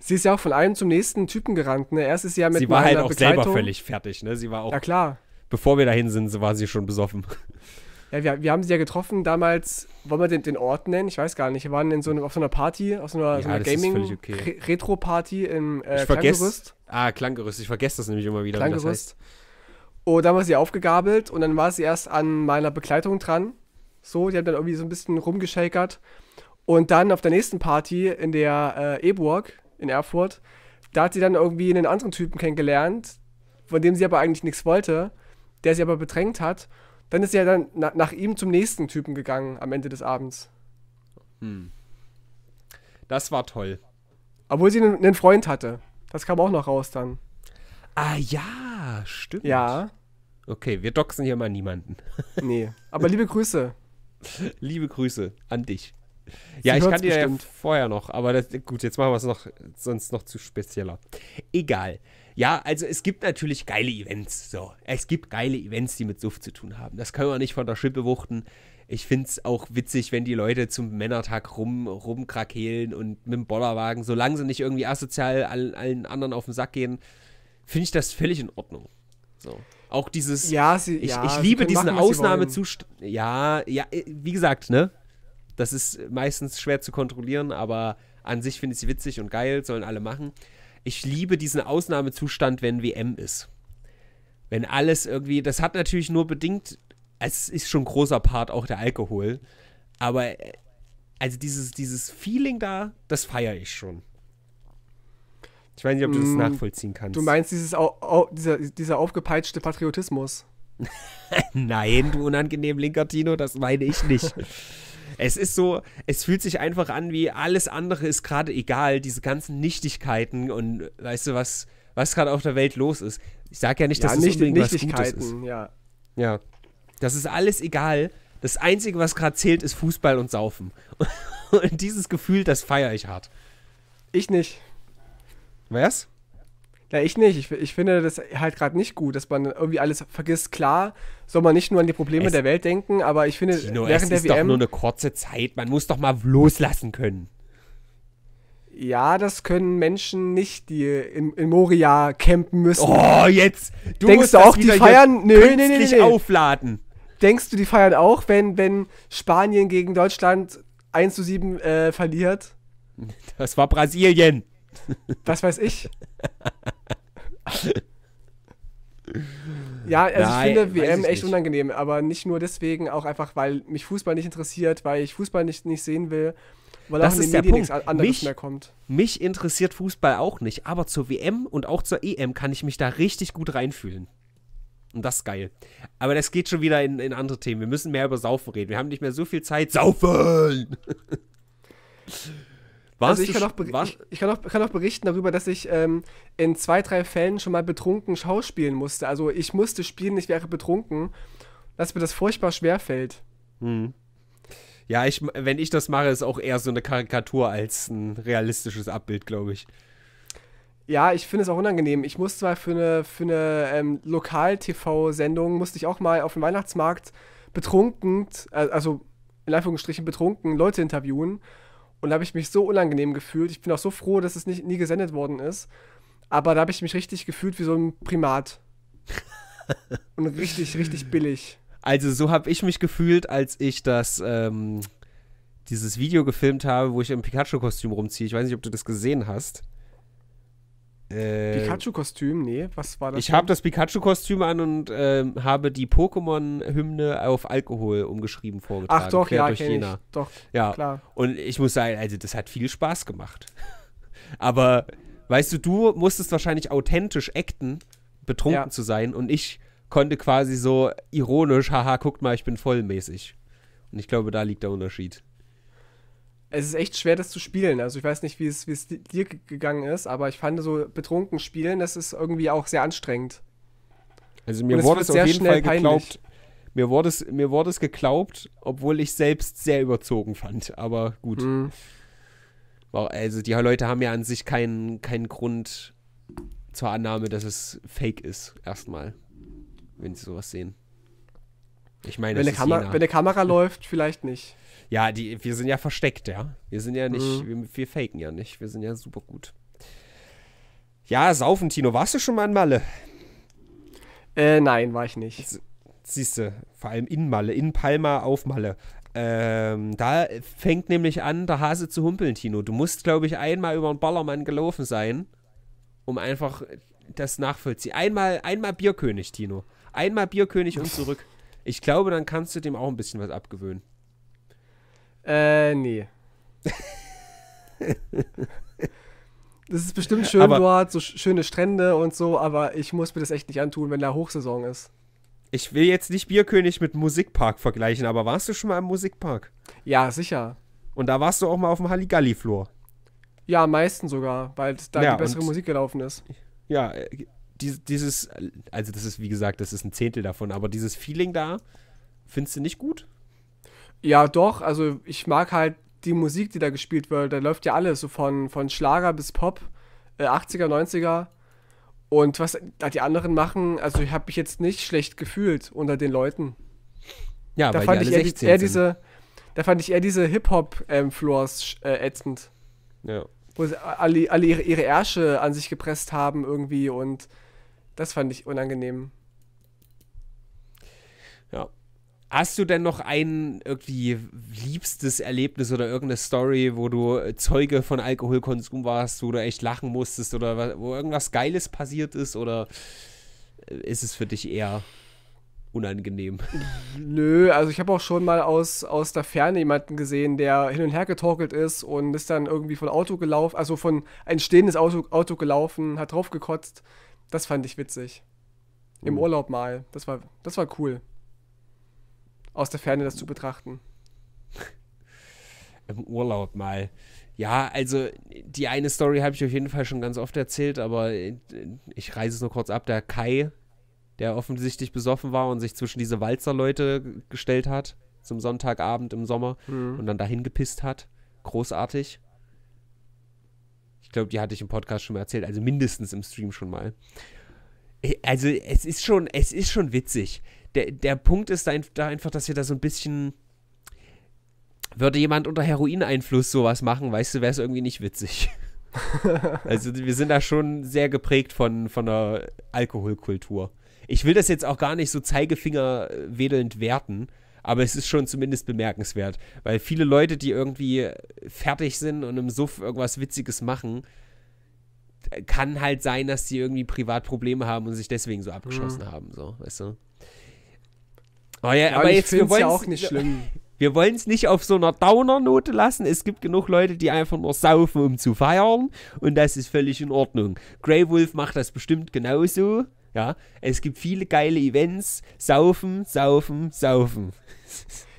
Sie ist ja auch von einem zum nächsten Typen gerannt, ne? Erst ist sie ja mit einer Begleitung. Sie war halt auch selber völlig fertig, ne? Sie war auch, ja, klar. Bevor wir dahin sind, war sie schon besoffen. Ja, wir haben sie ja getroffen damals, wollen wir den Ort nennen? Ich weiß gar nicht. Wir waren in auf so einer Party, auf so einer Gaming-Retro-Party im Klanggerüst. Klanggerüst, ich vergesse das nämlich immer wieder. Klanggerüst. Das heißt. Und dann war sie aufgegabelt und dann war sie erst an meiner Begleitung dran. So, die haben dann irgendwie so ein bisschen rumgeschakert. Und dann auf der nächsten Party in der E-Burg in Erfurt, da hat sie dann irgendwie einen anderen Typen kennengelernt, von dem sie aber eigentlich nichts wollte, der sie aber bedrängt hat. Dann ist sie ja dann nach ihm zum nächsten Typen gegangen am Ende des Abends. Hm. Das war toll. Obwohl sie einen Freund hatte. Das kam auch noch raus dann. Ah ja, stimmt. Ja. Okay, wir doxen hier mal niemanden. Nee, aber liebe Grüße. Liebe Grüße an dich. Sie ja, ich kannte ja vorher noch, aber das, gut, jetzt machen wir es noch, sonst noch zu spezieller. Egal. Ja, also es gibt natürlich geile Events, so. Es gibt geile Events, die mit Suff zu tun haben. Das können wir nicht von der Schippe wuchten. Ich finde es auch witzig, wenn die Leute zum Männertag rumkrakehlen und mit dem Bollerwagen, solange sie nicht irgendwie asozial allen anderen auf den Sack gehen, finde ich das völlig in Ordnung. So. Auch dieses, ich liebe diesen Ausnahmezustand. Ja, wie gesagt, ne? Das ist meistens schwer zu kontrollieren, aber an sich finde ich es witzig und geil, sollen alle machen. Ich liebe diesen Ausnahmezustand, wenn WM ist. Wenn alles irgendwie, das hat natürlich nur bedingt, es ist schon ein großer Part auch der Alkohol, aber also dieses Feeling da, das feiere ich schon. Ich weiß nicht, ob du das nachvollziehen kannst. Du meinst dieser aufgepeitschte Patriotismus? Nein, du unangenehm linker Tino, das meine ich nicht. Es ist so, es fühlt sich einfach an wie alles andere ist gerade egal, diese ganzen Nichtigkeiten und weißt du, was gerade auf der Welt los ist. Ich sag ja nicht, dass es unbedingt was Gutes ist. Ja, das ist alles egal. Das Einzige, was gerade zählt, ist Fußball und Saufen. Und dieses Gefühl, das feiere ich hart. Ich nicht. Was? Ja, ich nicht. Ich finde das halt gerade nicht gut, dass man irgendwie alles vergisst. Klar, soll man nicht nur an die Probleme der Welt denken, aber ich finde, Tino, während der WM... Es ist doch nur eine kurze Zeit. Man muss doch mal loslassen können. Ja, das können Menschen nicht, die in Moria campen müssen. Oh, jetzt! Du denkst musst du auch, die feiern? Nee. Aufladen. Denkst du, die feiern auch, wenn Spanien gegen Deutschland 1:7 verliert? Das war Brasilien. Was weiß ich? Ja, also ich finde WM echt unangenehm, aber nicht nur deswegen, auch einfach, weil mich Fußball nicht interessiert, weil ich Fußball nicht sehen will, weil auch in den Medien nichts anderes mehr kommt. Mich interessiert Fußball auch nicht, aber zur WM und auch zur EM kann ich mich da richtig gut reinfühlen. Und das ist geil. Aber das geht schon wieder in andere Themen. Wir müssen mehr über Saufen reden. Wir haben nicht mehr so viel Zeit. Saufen! Also ich kann auch berichten darüber, dass ich in 2, 3 Fällen schon mal betrunken schauspielen musste. Also ich musste spielen, ich wäre betrunken, dass mir das furchtbar schwerfällt. Hm. Ja, wenn ich das mache, ist auch eher so eine Karikatur als ein realistisches Abbild, glaube ich. Ja, ich finde es auch unangenehm. Ich musste mal für eine Lokal-TV-Sendung, musste ich auch mal auf dem Weihnachtsmarkt betrunken, also in Anführungsstrichen betrunken, Leute interviewen. Und da habe ich mich so unangenehm gefühlt. Ich bin auch so froh, dass es nie gesendet worden ist. Aber da habe ich mich richtig gefühlt wie so ein Primat. Und richtig, richtig billig. Also so habe ich mich gefühlt, als ich das, dieses Video gefilmt habe, wo ich im Pikachu-Kostüm rumziehe. Ich weiß nicht, ob du das gesehen hast. Pikachu-Kostüm? Nee, was war das? Ich habe das Pikachu-Kostüm an und habe die Pokémon-Hymne auf Alkohol umgeschrieben vorgetragen. Ach doch, ja, kenne ich. Doch, ja, klar. Und ich muss sagen, also das hat viel Spaß gemacht. Aber, weißt du musstest wahrscheinlich authentisch acten, betrunken zu sein. Und ich konnte quasi so ironisch, haha, guckt mal, ich bin vollmäßig. Und ich glaube, da liegt der Unterschied. Es ist echt schwer, das zu spielen. Also ich weiß nicht, wie es dir gegangen ist, aber ich fand so betrunken spielen, das ist irgendwie auch sehr anstrengend. Also mir wurde es auf jeden Fall geglaubt. Mir wurde es geglaubt, obwohl ich selbst sehr überzogen fand. Aber gut. Hm. Also die Leute haben ja an sich keinen Grund zur Annahme, dass es fake ist. Erstmal, wenn sie sowas sehen. Ich meine, wenn eine Kamera läuft, vielleicht nicht. Ja, wir sind ja versteckt, ja. Wir sind ja nicht, wir faken ja nicht. Wir sind ja super gut. Ja, saufen, Tino. Warst du schon mal in Malle? Nein, war ich nicht. Siehst du, vor allem in Malle, in Palma auf Malle. Da fängt nämlich an, der Hase zu humpeln, Tino. Du musst, glaube ich, einmal über den Ballermann gelaufen sein, um einfach das nachvollziehen. Einmal Bierkönig, Tino. Einmal Bierkönig und zurück. Ich glaube, dann kannst du dem auch ein bisschen was abgewöhnen. Nee. Das ist bestimmt schön, aber dort, so schöne Strände und so, aber ich muss mir das echt nicht antun, wenn da Hochsaison ist. Ich will jetzt nicht Bierkönig mit Musikpark vergleichen, aber warst du schon mal im Musikpark? Ja, sicher. Und da warst du auch mal auf dem Halligalli-Flur? Ja, am meisten sogar, weil da ja, die bessere Musik gelaufen ist. Ja, dieses, also das ist, wie gesagt, das ist ein Zehntel davon, aber dieses Feeling da, findest du nicht gut? Ja, doch, also ich mag halt die Musik, die da gespielt wird, da läuft ja alles, so von Schlager bis Pop, 80er, 90er. Und was da die anderen machen, also ich habe mich jetzt nicht schlecht gefühlt unter den Leuten. Ja, da fand ich eher diese Hip-Hop-Floors ätzend. Ja. Wo sie alle ihre Ärsche an sich gepresst haben irgendwie und das fand ich unangenehm. Ja. Hast du denn noch ein irgendwie liebstes Erlebnis oder irgendeine Story, wo du Zeuge von Alkoholkonsum warst, wo du echt lachen musstest oder wo irgendwas Geiles passiert ist oder ist es für dich eher unangenehm? Nö, also ich habe auch schon mal aus der Ferne jemanden gesehen, der hin und her getorkelt ist und ist dann irgendwie von Auto gelaufen, also von ein stehendes Auto gelaufen, hat drauf gekotzt. Das fand ich witzig. Im Urlaub mal. Das war cool. Aus der Ferne das zu betrachten. Im Urlaub mal. Ja, also die eine Story habe ich auf jeden Fall schon ganz oft erzählt, aber ich reiße es nur kurz ab. Der Kai, der offensichtlich besoffen war und sich zwischen diese Walzer-Leute gestellt hat, zum Sonntagabend im Sommer und dann dahin gepisst hat. Großartig. Ich glaube, die hatte ich im Podcast schon mal erzählt, also mindestens im Stream schon mal. Also es ist schon witzig. Der Punkt ist da einfach, dass wir da so ein bisschen, würde jemand unter Heroineinfluss sowas machen, weißt du, wäre es irgendwie nicht witzig. Also wir sind da schon sehr geprägt von der Alkoholkultur. Ich will das jetzt auch gar nicht so zeigefingerwedelnd werten, aber es ist schon zumindest bemerkenswert, weil viele Leute, die irgendwie fertig sind und im Suff irgendwas Witziges machen, kann halt sein, dass die irgendwie privat Probleme haben und sich deswegen so abgeschossen haben, so, weißt du. Oh ja, ja, aber ich finde es ja auch nicht schlimm. Wir wollen es nicht auf so einer Downer-Note lassen. Es gibt genug Leute, die einfach nur saufen, um zu feiern. Und das ist völlig in Ordnung. Greywolf macht das bestimmt genauso. Ja, es gibt viele geile Events. Saufen, saufen, saufen.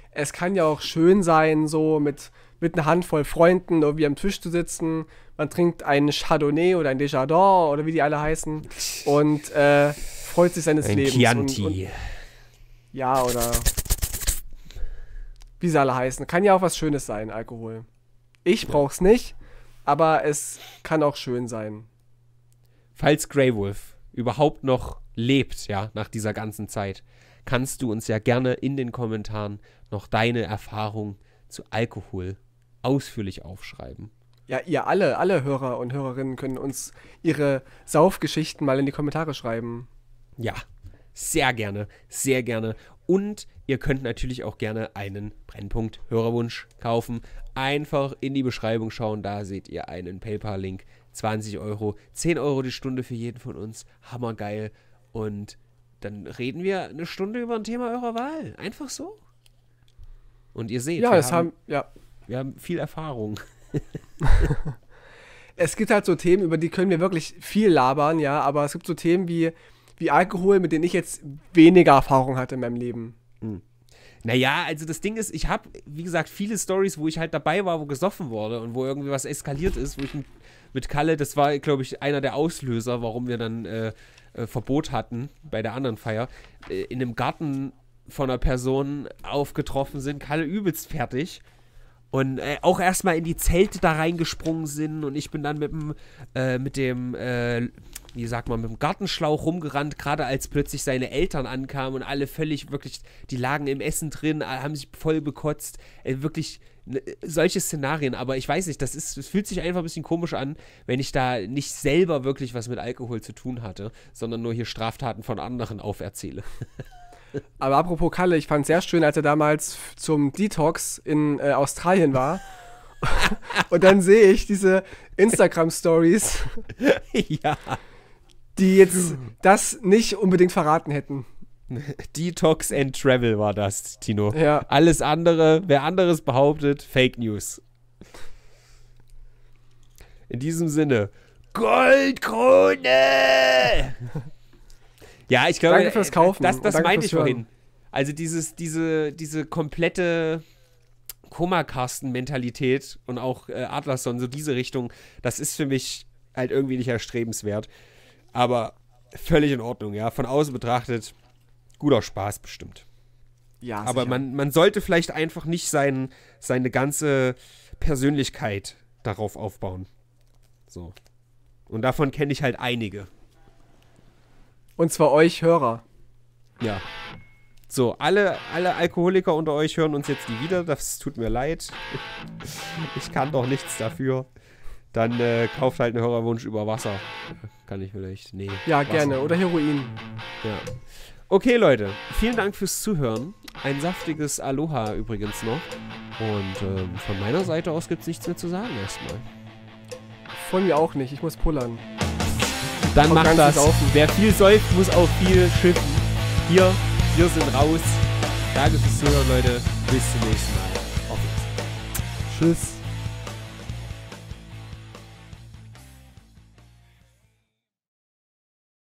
Es kann ja auch schön sein, so mit einer Handvoll Freunden irgendwie am Tisch zu sitzen. Man trinkt einen Chardonnay oder ein Desjardins oder wie die alle heißen. Und freut sich seines Lebens. Chianti. Und ja, oder wie sie alle heißen. Kann ja auch was Schönes sein, Alkohol. Ich brauch's nicht, aber es kann auch schön sein. Falls Greywolf überhaupt noch lebt, ja, nach dieser ganzen Zeit, kannst du uns ja gerne in den Kommentaren noch deine Erfahrung zu Alkohol ausführlich aufschreiben. Ja, ihr alle Hörer und Hörerinnen können uns ihre Saufgeschichten mal in die Kommentare schreiben. Ja. Sehr gerne, sehr gerne. Und ihr könnt natürlich auch gerne einen Brennpunkt-Hörerwunsch kaufen. Einfach in die Beschreibung schauen, da seht ihr einen PayPal-Link. 20 Euro, 10 Euro die Stunde für jeden von uns. Hammergeil. Und dann reden wir eine Stunde über ein Thema eurer Wahl. Einfach so. Und ihr seht, ja, wir haben viel Erfahrung. Es gibt halt so Themen, über die können wir wirklich viel labern, ja. Aber es gibt so Themen wie Alkohol, mit denen ich jetzt weniger Erfahrung hatte in meinem Leben. Mhm. Naja, also das Ding ist, ich habe, wie gesagt, viele Storys, wo ich halt dabei war, wo gesoffen wurde und wo irgendwie was eskaliert ist, wo ich mit Kalle, das war, glaube ich, einer der Auslöser, warum wir dann Verbot hatten bei der anderen Feier, in einem Garten von einer Person aufgetroffen sind, Kalle übelst fertig. Und auch erstmal in die Zelte da reingesprungen sind und ich bin dann mit dem Gartenschlauch rumgerannt, gerade als plötzlich seine Eltern ankamen und alle völlig, wirklich, die lagen im Essen drin, haben sich voll bekotzt, wirklich solche Szenarien, aber ich weiß nicht, es fühlt sich einfach ein bisschen komisch an, wenn ich da nicht selber wirklich was mit Alkohol zu tun hatte, sondern nur hier Straftaten von anderen auferzähle. Aber apropos Kalle, ich fand es sehr schön, als er damals zum Detox in Australien war. Und dann sehe ich diese Instagram-Stories, ja, die jetzt das nicht unbedingt verraten hätten. Detox and Travel war das, Tino. Ja. Alles andere, wer anderes behauptet, Fake News. In diesem Sinne, Goldkrone! Ja, ich glaube, danke fürs Kaufen. Das meinte ich vorhin. Also diese komplette Kummerkasten-Mentalität und auch Adlerson, so diese Richtung, das ist für mich halt irgendwie nicht erstrebenswert. Aber völlig in Ordnung, ja. Von außen betrachtet, guter Spaß bestimmt. Ja, aber man sollte vielleicht einfach nicht seine ganze Persönlichkeit darauf aufbauen. So. Und davon kenne ich halt einige. Und zwar euch Hörer. Ja. So, alle Alkoholiker unter euch hören uns jetzt nie wieder. Das tut mir leid. Ich kann doch nichts dafür. Dann kauft halt einen Hörerwunsch über Wasser. Kann ich vielleicht? Nee. Ja, Wasser gerne. Oder Heroin. Ja. Okay, Leute. Vielen Dank fürs Zuhören. Ein saftiges Aloha übrigens noch. Und von meiner Seite aus gibt es nichts mehr zu sagen erstmal. Von mir auch nicht. Ich muss pullern. Dann macht das. Wer viel säuft, muss auch viel schiffen. Wir sind raus. Danke fürs Zuhören, Leute. Bis zum nächsten Mal. Auf Wiedersehen. Tschüss.